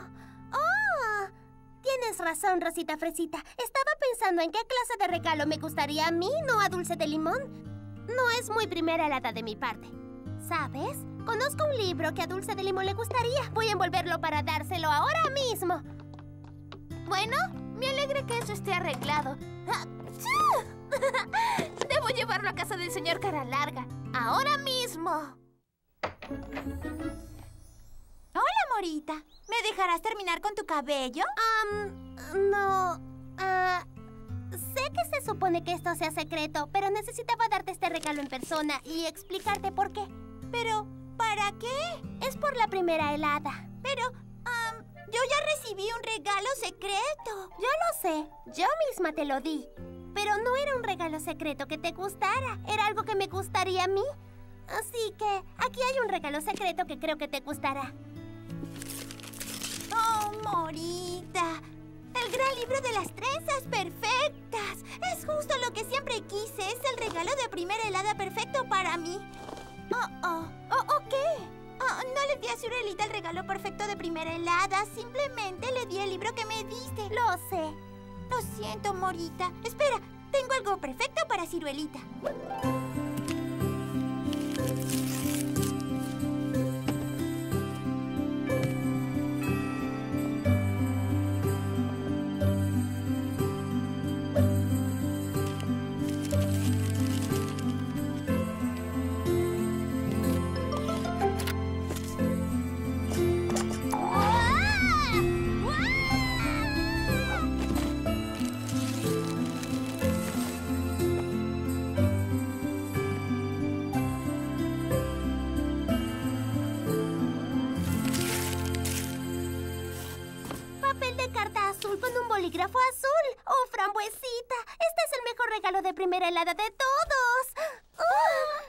Tienes razón, Rosita Fresita. Estaba pensando en qué clase de regalo me gustaría a mí, no a Dulce de Limón. No es muy Primera Helada de mi parte. ¿Sabes? Conozco un libro que a Dulce de Limón le gustaría. Voy a envolverlo para dárselo ahora mismo. Bueno, me alegra que eso esté arreglado. Debo llevarlo a casa del señor Cara Larga. ¡Ahora mismo! Hola, Morita. ¿Me dejarás terminar con tu cabello? Um, no... Uh, sé que se supone que esto sea secreto, pero necesitaba darte este regalo en persona y explicarte por qué. ¿Pero para qué? Es por la Primera Helada. Pero... Um, yo ya recibí un regalo secreto. Yo lo sé. Yo misma te lo di. Pero no era un regalo secreto que te gustara. Era algo que me gustaría a mí. Así que aquí hay un regalo secreto que creo que te gustará. ¡Oh, Morita! ¡El gran libro de las trenzas perfectas! ¡Es justo lo que siempre quise! ¡Es el regalo de Primera Helada perfecto para mí! ¡Oh, oh! ¿Oh, oh qué? Oh, no le di a Ciruelita el regalo perfecto de Primera Helada. Simplemente le di el libro que me diste. Lo sé. Lo siento, Morita. Espera, tengo algo perfecto para Ciruelita. Bolígrafo azul. ¡Oh, Frambuesita! Este es el mejor regalo de Primera Helada de todos. ¡Oh!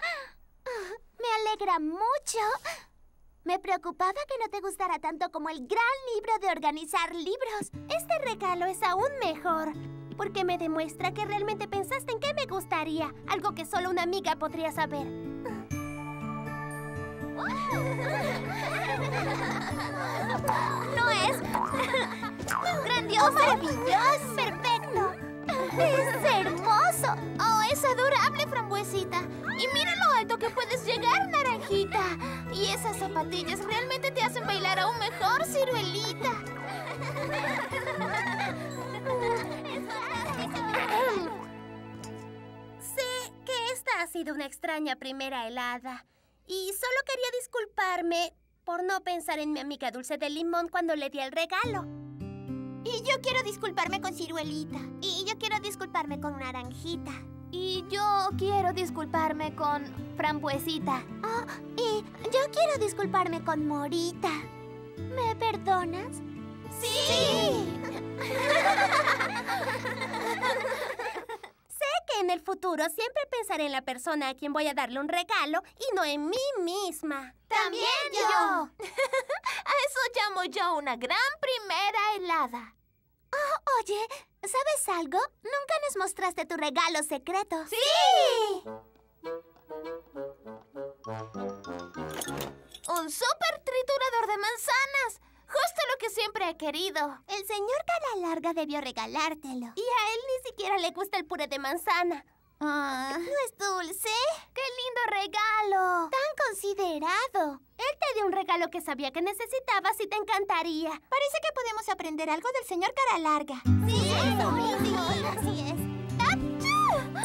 Me alegra mucho. Me preocupaba que no te gustara tanto como el gran libro de organizar libros. Este regalo es aún mejor, porque me demuestra que realmente pensaste en qué me gustaría, algo que solo una amiga podría saber. ¿No es? ¡Grandioso! ¡Oh, maravilloso! ¡Perfecto! ¡Es hermoso! ¡Oh, es adorable, Frambuesita! ¡Y mira lo alto que puedes llegar, Naranjita! Y esas zapatillas realmente te hacen bailar aún mejor, Ciruelita. Sé que esta ha sido una extraña Primera Helada. Y solo quería disculparme por no pensar en mi amiga Dulce de Limón cuando le di el regalo. Y yo quiero disculparme con Ciruelita. Y yo quiero disculparme con Naranjita. Y yo quiero disculparme con Frambuesita. Oh, y yo quiero disculparme con Morita. ¿Me perdonas? ¡Sí! ¡Sí! Sé que en el futuro siempre pensaré en la persona a quien voy a darle un regalo y no en mí misma. ¡También yo! A eso llamo yo una gran primera helada. Oh, oye, ¿sabes algo? Nunca nos mostraste tu regalo secreto. ¡Sí! ¡Un súper triturador de manzanas! ¡Justo lo que siempre he querido! El señor Cara Larga debió regalártelo. Y a él ni siquiera le gusta el puré de manzana. Ah. ¿No es dulce? ¡Qué lindo regalo! ¡Tan considerado! Él te dio un regalo que sabía que necesitabas y te encantaría. Parece que podemos aprender algo del señor Cara Larga. ¡Sí, sí eso mismo! Así es.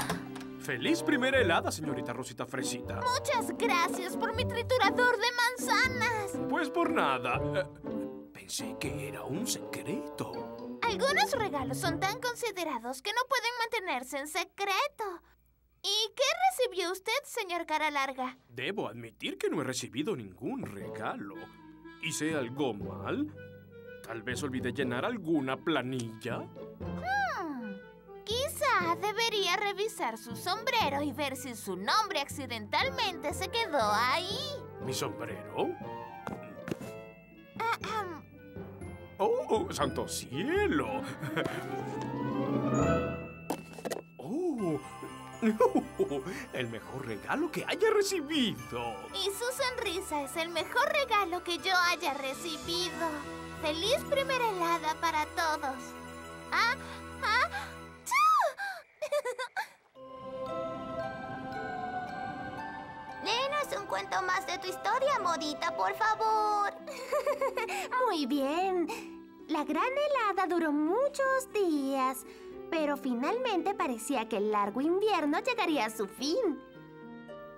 ¡Achú! ¡Feliz primera helada, señorita Rosita Fresita! ¡Muchas gracias por mi triturador de manzanas! Pues por nada. Eh, pensé que era un secreto. Algunos regalos son tan considerados que no pueden mantenerse en secreto. ¿Y qué recibió usted, señor Cara Larga? Debo admitir que no he recibido ningún regalo. ¿Hice algo mal? ¿Tal vez olvidé llenar alguna planilla? Hmm. Quizá debería revisar su sombrero y ver si su nombre accidentalmente se quedó ahí. ¿Mi sombrero? Ahem. ¡Oh, santo cielo! ¡Oh! El mejor regalo que haya recibido. Y su sonrisa es el mejor regalo que yo haya recibido. ¡Feliz primera helada para todos! ¡Ah! ¡Ah! Léenos un cuento más de tu historia, Morita, por favor. Muy bien. La gran helada duró muchos días, pero finalmente parecía que el largo invierno llegaría a su fin.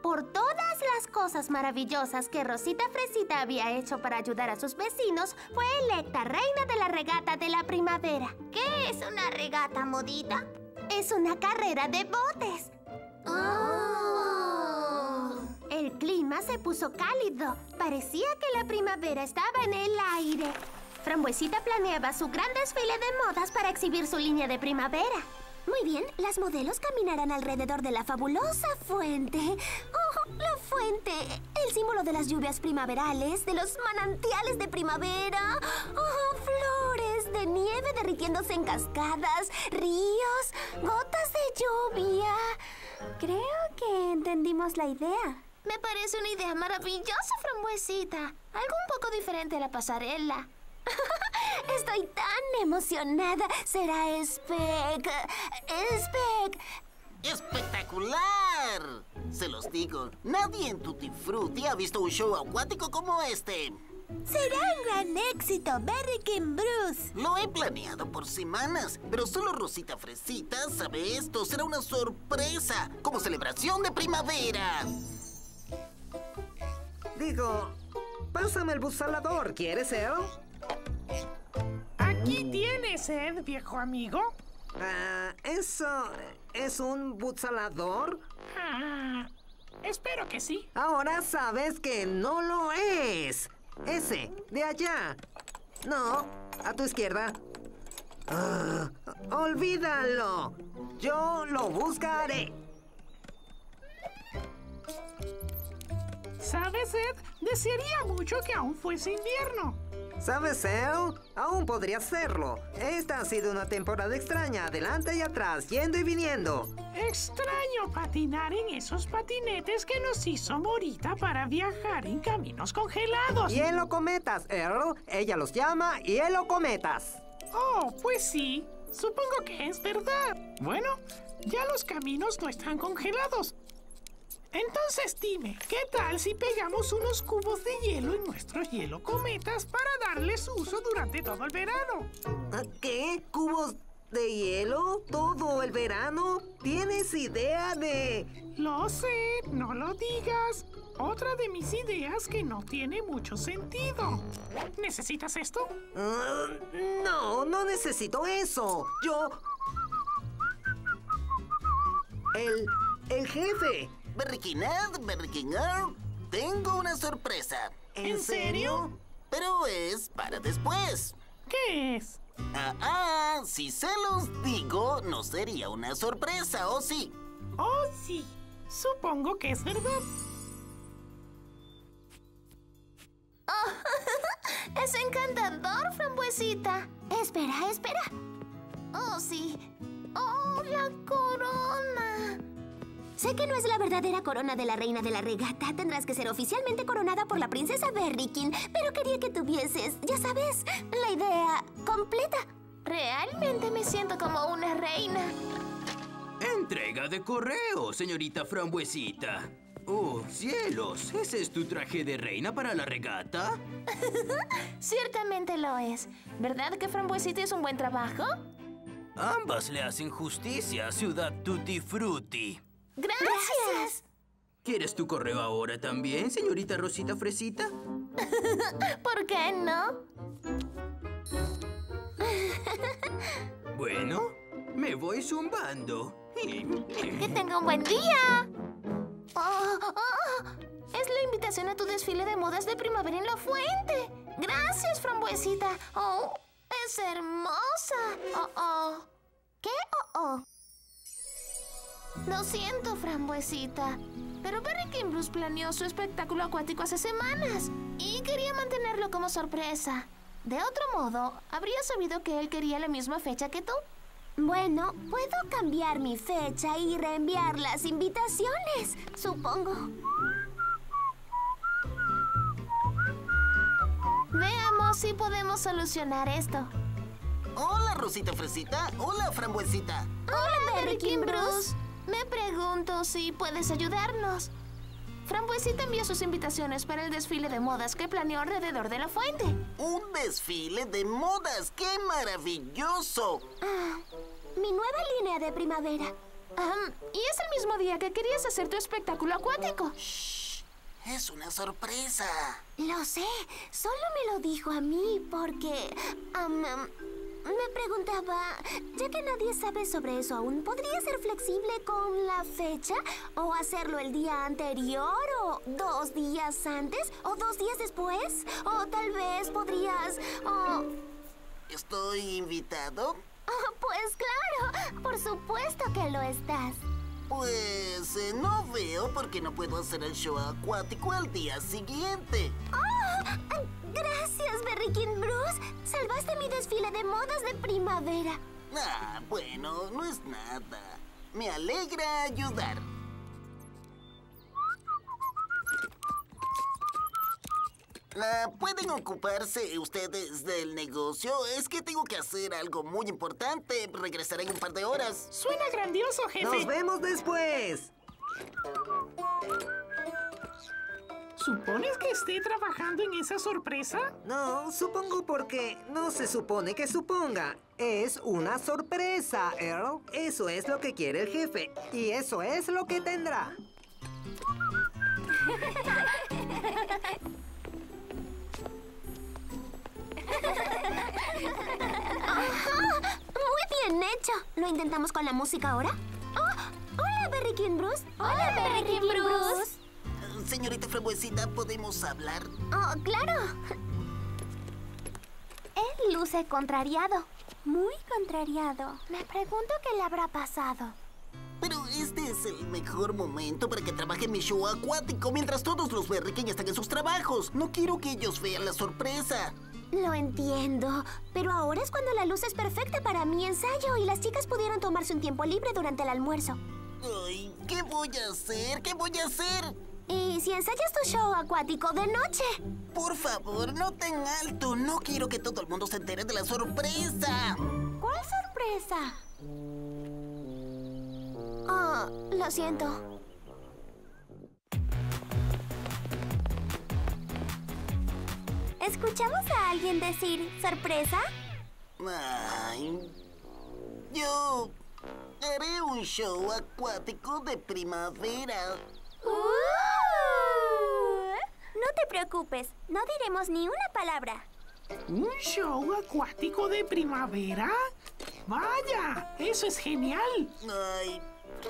Por todas las cosas maravillosas que Rosita Fresita había hecho para ayudar a sus vecinos, fue electa reina de la regata de la primavera. ¿Qué es una regata, Morita? Es una carrera de botes. ¡Oh! El clima se puso cálido. Parecía que la primavera estaba en el aire. Frambuesita planeaba su gran desfile de modas para exhibir su línea de primavera. Muy bien, las modelos caminarán alrededor de la fabulosa fuente. ¡Oh, la fuente! El símbolo de las lluvias primaverales, de los manantiales de primavera. ¡Oh, flores de nieve derritiéndose en cascadas, ríos, gotas de lluvia! Creo que entendimos la idea. Me parece una idea maravillosa, Frambuesita. Algo un poco diferente a la pasarela. Estoy tan emocionada. Será espec... espec... ¡espectacular! Se los digo, nadie en Tutti Frutti ha visto un show acuático como este. Será un gran éxito, Berrykin Bruce. Lo he planeado por semanas, pero solo Rosita Fresita sabe esto. Será una sorpresa, como celebración de primavera. Digo, pásame el bucelador, ¿quieres, Ed? Aquí tienes, Ed, viejo amigo. Ah, uh, ¿eso es un bucelador? Ah, espero que sí. Ahora sabes que no lo es. Ese, de allá. No, a tu izquierda. Uh, olvídalo. Yo lo buscaré. ¿Sabes, Ed? Desearía mucho que aún fuese invierno. ¿Sabes, Ed? Aún podría serlo. Esta ha sido una temporada extraña, adelante y atrás, yendo y viniendo. Extraño patinar en esos patinetes que nos hizo Morita para viajar en caminos congelados. Hielo cometas, Ed. Ella los llama hielo cometas. Oh, pues sí. Supongo que es verdad. Bueno, ya los caminos no están congelados. Entonces dime, ¿qué tal si pegamos unos cubos de hielo en nuestros hielo cometas para darles uso durante todo el verano? ¿Qué? ¿Cubos de hielo? ¿Todo el verano? ¿Tienes idea de...? Lo sé, no lo digas. Otra de mis ideas que no tiene mucho sentido. ¿Necesitas esto? Uh, no, no necesito eso. Yo... El... el jefe. Berrykin Ed, Berrykin Earl, tengo una sorpresa. ¿En, ¿En serio? Pero es para después. ¿Qué es? Ah, ah, si se los digo, no sería una sorpresa, ¿o sí? Oh, sí. Supongo que es verdad. Oh, es encantador, Frambuesita. Espera, espera. Oh, sí. Oh, la corona. Sé que no es la verdadera corona de la reina de la regata. Tendrás que ser oficialmente coronada por la princesa Berrykin. Pero quería que tuvieses, ya sabes, la idea completa. Realmente me siento como una reina. Entrega de correo, señorita Frambuesita. Oh, cielos, ¿ese es tu traje de reina para la regata? Ciertamente lo es. ¿Verdad que Frambuesita hizo un buen trabajo? Ambas le hacen justicia a Ciudad Tutti Frutti. ¡Gracias! ¿Quieres tu correo ahora también, señorita Rosita Fresita? ¿Por qué no? Bueno, me voy zumbando. ¡Que tenga un buen día! Oh, oh, oh. Es la invitación a tu desfile de modas de primavera en La Fuente. ¡Gracias, Frambuesita! ¡Oh, es hermosa! ¡Oh, oh! ¿Qué oh, oh? Lo siento, Frambuesita, pero Berrykin Bruce planeó su espectáculo acuático hace semanas y quería mantenerlo como sorpresa. De otro modo, habría sabido que él quería la misma fecha que tú. Bueno, puedo cambiar mi fecha y reenviar las invitaciones, supongo. Veamos si podemos solucionar esto. Hola, Rosita Fresita. Hola, Frambuesita. Hola, Berrykin Bruce. Me pregunto si puedes ayudarnos. Frambuesita envió sus invitaciones para el desfile de modas que planeó alrededor de la fuente. ¡Un desfile de modas! ¡Qué maravilloso! Ah, mi nueva línea de primavera. Um, y es el mismo día que querías hacer tu espectáculo acuático. Shh, es una sorpresa. Lo sé. Solo me lo dijo a mí porque... Um, um, me preguntaba, ya que nadie sabe sobre eso aún, ¿podría ser flexible con la fecha? ¿O hacerlo el día anterior? ¿O dos días antes? ¿O dos días después? ¿O tal vez podrías... Oh... ¿Estoy invitado? Oh, pues claro, por supuesto que lo estás. Pues eh, no veo por qué no puedo hacer el show acuático al día siguiente. ¡Oh! Gracias, Berrykin Bruce. Salvaste mi desfile de modas de primavera. Ah, bueno, no es nada. Me alegra ayudar. Ah, ¿pueden ocuparse ustedes del negocio? Es que tengo que hacer algo muy importante. Regresaré en un par de horas. Suena grandioso, jefe. ¡Nos vemos después! ¿Supones que esté trabajando en esa sorpresa? No, supongo porque no se supone que suponga. Es una sorpresa, Earl. Eso es lo que quiere el jefe. Y eso es lo que tendrá. Oh, muy bien hecho. ¿Lo intentamos con la música ahora? Oh, hola, Berrykin Bruce. Hola, hola Berrykin Bruce. Bruce. Uh, señorita Frambuesita, ¿podemos hablar? Oh, claro. Él luce contrariado. Muy contrariado. Me pregunto qué le habrá pasado. Pero este es el mejor momento para que trabaje mi show acuático mientras todos los Berrykin están en sus trabajos. No quiero que ellos vean la sorpresa. Lo entiendo, pero ahora es cuando la luz es perfecta para mi ensayo y las chicas pudieron tomarse un tiempo libre durante el almuerzo. Ay, ¿qué voy a hacer? ¿Qué voy a hacer? ¿Y si ensayas tu show acuático de noche? Por favor, no tan alto. No quiero que todo el mundo se entere de la sorpresa. ¿Cuál sorpresa? Ah, oh, lo siento. ¿Escuchamos a alguien decir sorpresa? Ay, yo haré un show acuático de primavera. ¡Uh! te preocupes, no diremos ni una palabra. ¿Un show acuático de primavera? ¡Vaya! ¡Eso es genial! ¡Ay,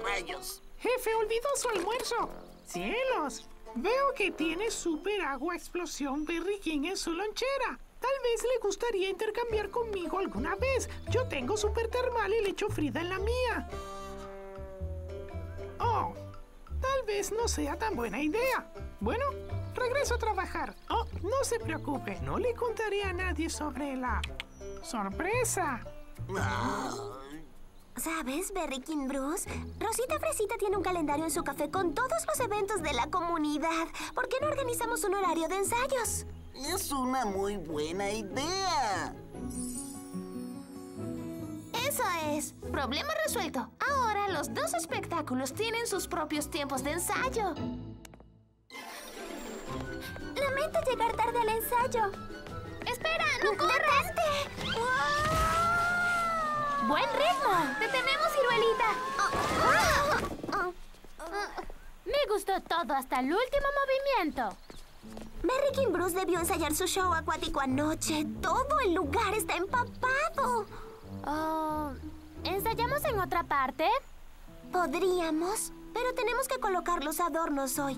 rayos! Jefe, olvidó su almuerzo. ¡Cielos! Veo que tiene super agua explosión Berrykin en su lonchera. Tal vez le gustaría intercambiar conmigo alguna vez. Yo tengo super termal y le echo Frida en la mía. Oh, tal vez no sea tan buena idea. Bueno, regreso a trabajar. Oh, no se preocupe, no le contaré a nadie sobre la sorpresa. ¿Sabes, Berrykin Bruce? Rosita Fresita tiene un calendario en su café con todos los eventos de la comunidad. ¿Por qué no organizamos un horario de ensayos? Es una muy buena idea. ¡Eso es! Problema resuelto. Ahora los dos espectáculos tienen sus propios tiempos de ensayo. Lamento llegar tarde al ensayo. ¡Espera! ¡No corras! ¡Wow! ¡Buen ritmo! ¡Te tenemos, Ciruelita! Oh, oh, oh, oh. Me gustó todo hasta el último movimiento. Berrykin Bruce debió ensayar su show acuático anoche. Todo el lugar está empapado. Oh, ¿ensayamos en otra parte? Podríamos, pero tenemos que colocar los adornos hoy.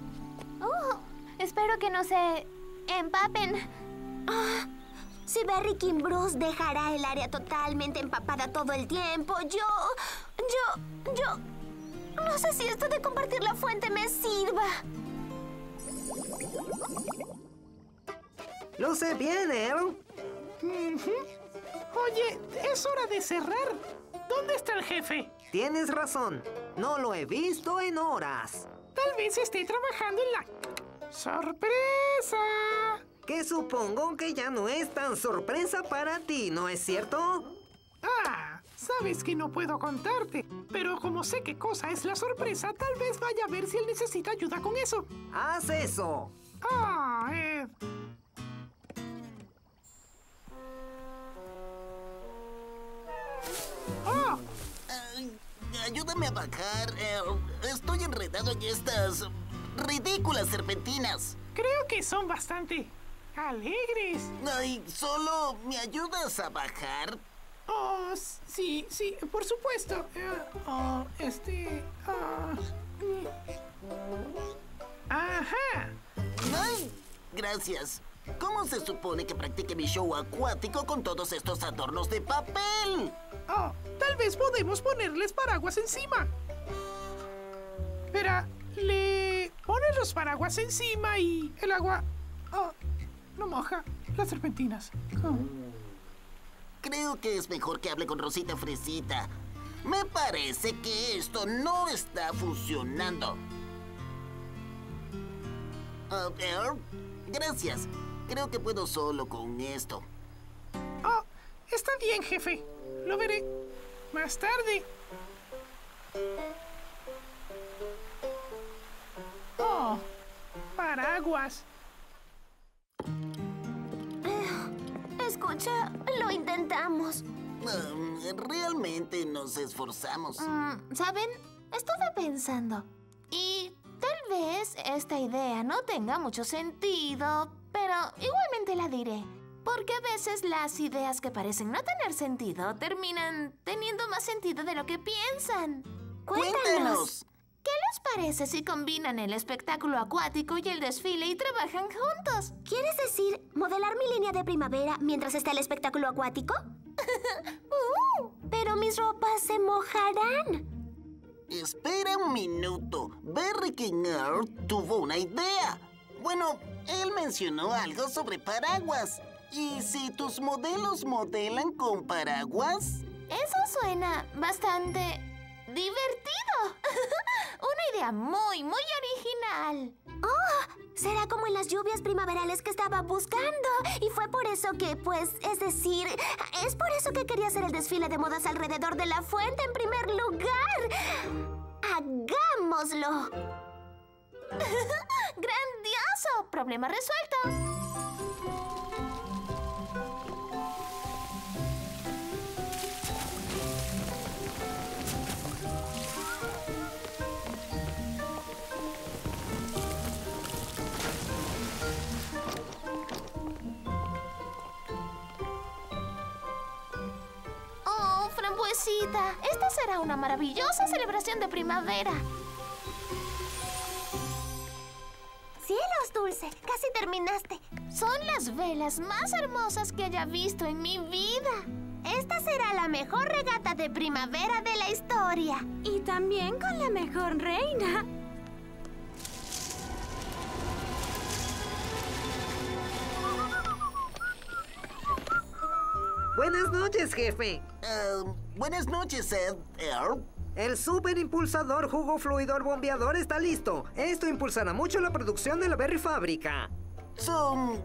Oh, espero que no se empapen. Oh, si Berrykin Bruce dejará el área totalmente empapada todo el tiempo, yo... Yo... Yo... No sé si esto de compartir la fuente me sirva. Luce bien, Earl. Oye, es hora de cerrar. ¿Dónde está el jefe? Tienes razón. No lo he visto en horas. Tal vez esté trabajando en la... ¡sorpresa! Que supongo que ya no es tan sorpresa para ti, ¿no es cierto? Ah, sabes que no puedo contarte. Pero como sé qué cosa es la sorpresa, tal vez vaya a ver si él necesita ayuda con eso. ¡Haz eso! Ah, Ed... Oh. Uh, ayúdame a bajar. Uh, estoy enredado en estas ridículas serpentinas. Creo que son bastante alegres. Ay, ¿solo me ayudas a bajar? Oh, sí, sí, por supuesto. Uh, oh, este... Uh, mm. Ajá. Ay, gracias. ¿Cómo se supone que practique mi show acuático con todos estos adornos de papel? Oh, tal vez podemos ponerles paraguas encima. Espera, le ponen los paraguas encima y el agua... Oh, no moja las serpentinas. Oh. Creo que es mejor que hable con Rosita Fresita. Me parece que esto no está funcionando. Uh, Earl, gracias. Creo que puedo solo con esto. Oh, está bien, jefe. Lo veré más tarde. Oh, paraguas. Escucha, lo intentamos. Um, realmente nos esforzamos. Um, ¿Saben? Estuve pensando. Y tal vez esta idea no tenga mucho sentido, pero igualmente la diré. Porque a veces las ideas que parecen no tener sentido terminan teniendo más sentido de lo que piensan. ¡Cuéntanos! ¡Cuéntanos! ¿Qué les parece si combinan el espectáculo acuático y el desfile y trabajan juntos? ¿Quieres decir modelar mi línea de primavera mientras está el espectáculo acuático? uh, pero mis ropas se mojarán. Espera un minuto. Berrykin Earl tuvo una idea. Bueno, él mencionó algo sobre paraguas. ¿Y si tus modelos modelan con paraguas? Eso suena bastante divertido. Una idea muy, muy original. ¡Oh! Será como en las lluvias primaverales que estaba buscando. Y fue por eso que, pues, es decir... Es por eso que quería hacer el desfile de modas alrededor de la fuente en primer lugar. ¡Hagámoslo! ¡Grandioso! Problema resuelto. duda. Esta será una maravillosa celebración de primavera. ¡Cielos, Dulce! ¡Casi terminaste! Son las velas más hermosas que haya visto en mi vida. Esta será la mejor regata de primavera de la historia. Y también con la mejor reina. Buenas noches, jefe. Uh, buenas noches, Ed. Earl. El superimpulsador jugo fluidor bombeador está listo. Esto impulsará mucho la producción de la Berry Fábrica. Son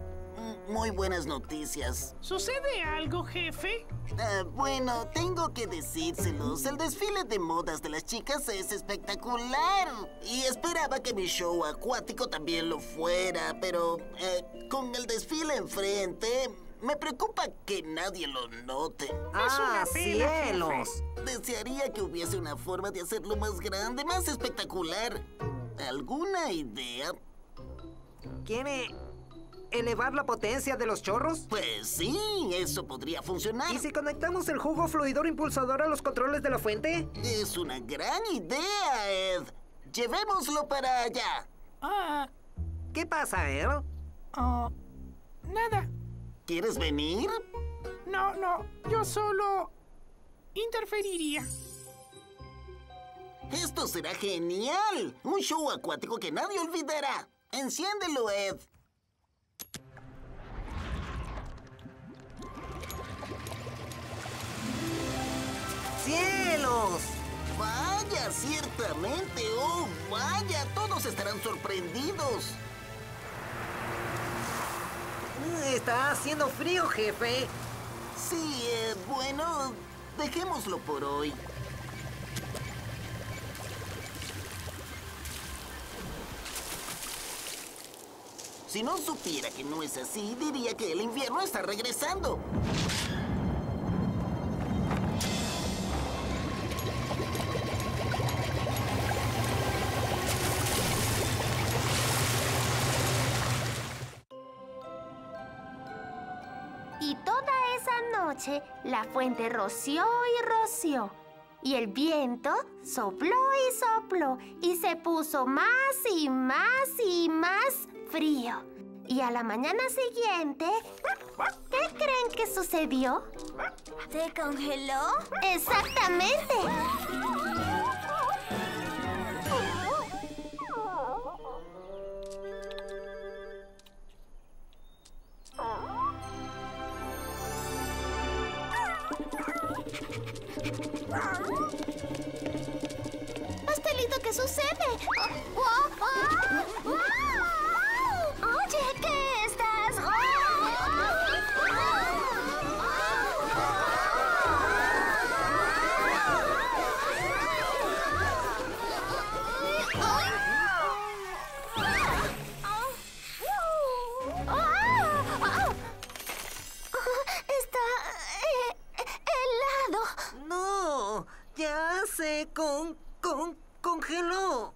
muy buenas noticias. ¿Sucede algo, jefe? Uh, bueno, tengo que decírselos. El desfile de modas de las chicas es espectacular. Y esperaba que mi show acuático también lo fuera, pero uh, con el desfile enfrente... Me preocupa que nadie lo note. ¡Ah, cielos! Desearía que hubiese una forma de hacerlo más grande, más espectacular. ¿Alguna idea? ¿Quiere elevar la potencia de los chorros? Pues sí, eso podría funcionar. ¿Y si conectamos el jugo fluidor impulsador a los controles de la fuente? Es una gran idea, Ed. Llevémoslo para allá. Ah. ¿Qué pasa, Ed? Ah, nada. ¿Quieres venir? No, no. Yo solo... interferiría. ¡Esto será genial! Un show acuático que nadie olvidará. ¡Enciéndelo, Ed! ¡Cielos! ¡Vaya, ciertamente! ¡Oh, vaya! Todos estarán sorprendidos. Está haciendo frío, jefe. Sí, eh, bueno, dejémoslo por hoy. Si no supiera que no es así, diría que el invierno está regresando. La fuente roció y roció, y el viento sopló y sopló, y se puso más y más y más frío. Y a la mañana siguiente, ¿qué creen que sucedió? ¿Se congeló? ¡Exactamente! Pastelito, ¿qué sucede? Oh, oh, oh, oh, oh. Oye, ¿qué estás? Oh, oh, oh, oh, oh, oh. Está eh, eh, helado. No, ya se con, con, congeló.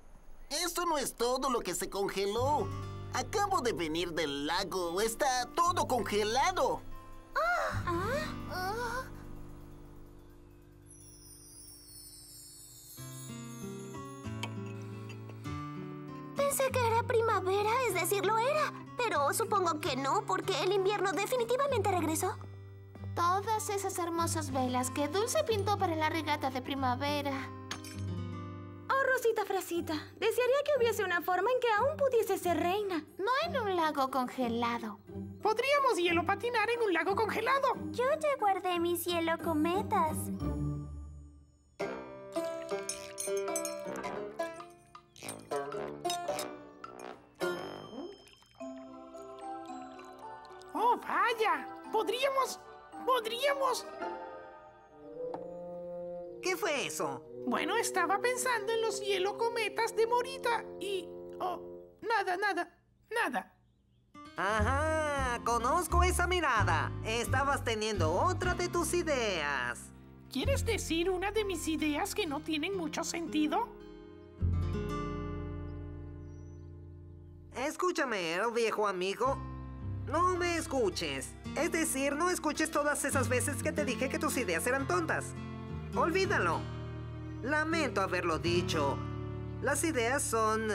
Esto no es todo lo que se congeló. Acabo de venir del lago. Está todo congelado. Ah. Ah. Ah. Pensé que era primavera, es decir, lo era. Pero supongo que no, porque el invierno definitivamente regresó. Todas esas hermosas velas que Dulce pintó para la regata de primavera. Oh, Rosita Fresita, desearía que hubiese una forma en que aún pudiese ser reina. No en un lago congelado. Podríamos hielo patinar en un lago congelado. Yo ya guardé mis hielo cometas. Oh, vaya. Podríamos... ¡Podríamos! ¿Qué fue eso? Bueno, estaba pensando en los hielo cometas de Morita y... Oh, nada, nada, nada. Ajá, conozco esa mirada. Estabas teniendo otra de tus ideas. ¿Quieres decir una de mis ideas que no tienen mucho sentido? Escúchame, el viejo amigo. No me escuches. Es decir, no escuches todas esas veces que te dije que tus ideas eran tontas. Olvídalo. Lamento haberlo dicho. Las ideas son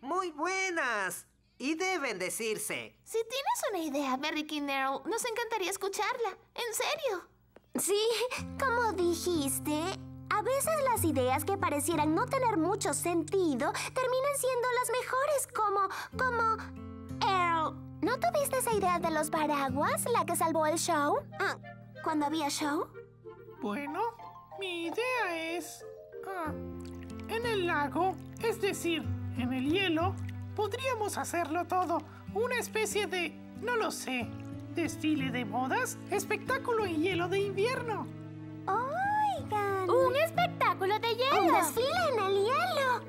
muy buenas y deben decirse. Si tienes una idea, Berrykin Earl, nos encantaría escucharla. En serio. Sí, como dijiste, a veces las ideas que parecieran no tener mucho sentido terminan siendo las mejores, como... como... Earl, ¿no tuviste esa idea de los paraguas, la que salvó el show? Ah, ¿cuando había show? Bueno, mi idea es... Ah, en el lago, es decir, en el hielo, podríamos hacerlo todo. Una especie de... no lo sé. Desfile de modas, espectáculo en hielo de invierno. ¡Oigan! ¡Un espectáculo de hielo! ¡Un desfile en el hielo!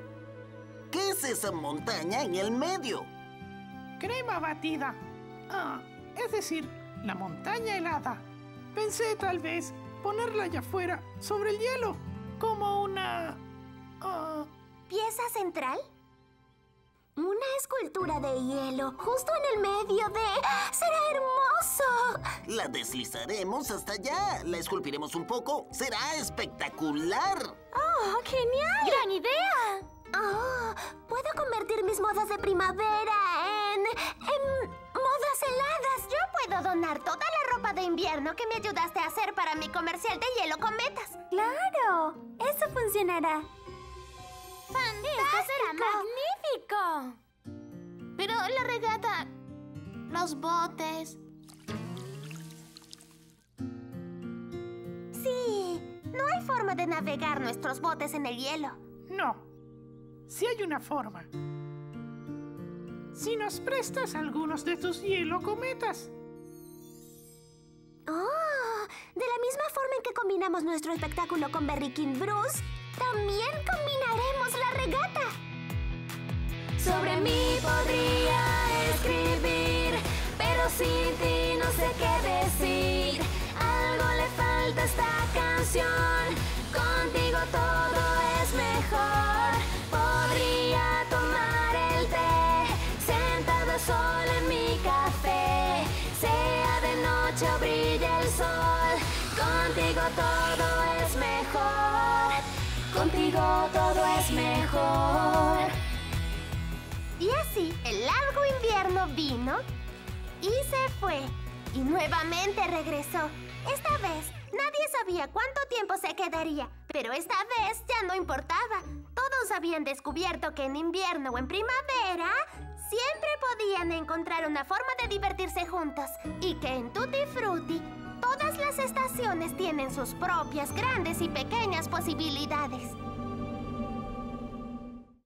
¿Qué es esa montaña en el medio? Crema batida. Ah, es decir, la montaña helada. Pensé, tal vez, ponerla allá afuera, sobre el hielo, como una... Ah... ¿Pieza central? Una escultura de hielo, justo en el medio de... ¡Será hermoso! La deslizaremos hasta allá. La esculpiremos un poco. ¡Será espectacular! ¡Oh, genial! ¡Gran idea! Oh, puedo convertir mis modas de primavera en... en... modas heladas. Yo puedo donar toda la ropa de invierno que me ayudaste a hacer para mi comercial de hielo cometas. ¡Claro! Eso funcionará. ¡Fantástico! ¡Eso será magnífico! Pero la regata... los botes... Sí, no hay forma de navegar nuestros botes en el hielo. No. Si hay una forma. Si nos prestas algunos de tus hielo cometas. Oh, de la misma forma en que combinamos nuestro espectáculo con Berrykin Bruce, también combinaremos la regata. Sobre mí podría escribir, pero sin ti no sé qué decir. Algo le falta a esta canción. Contigo todo es mejor. Podría tomar el té, sentado solo en mi café. Sea de noche o brille el sol, contigo todo es mejor. Contigo todo es mejor. Y así, el largo invierno vino y se fue. Y nuevamente regresó. Esta vez, nadie sabía cuánto tiempo se quedaría. Pero esta vez ya no importaba. Todos habían descubierto que en invierno o en primavera siempre podían encontrar una forma de divertirse juntos. Y que en Tutti Frutti todas las estaciones tienen sus propias grandes y pequeñas posibilidades.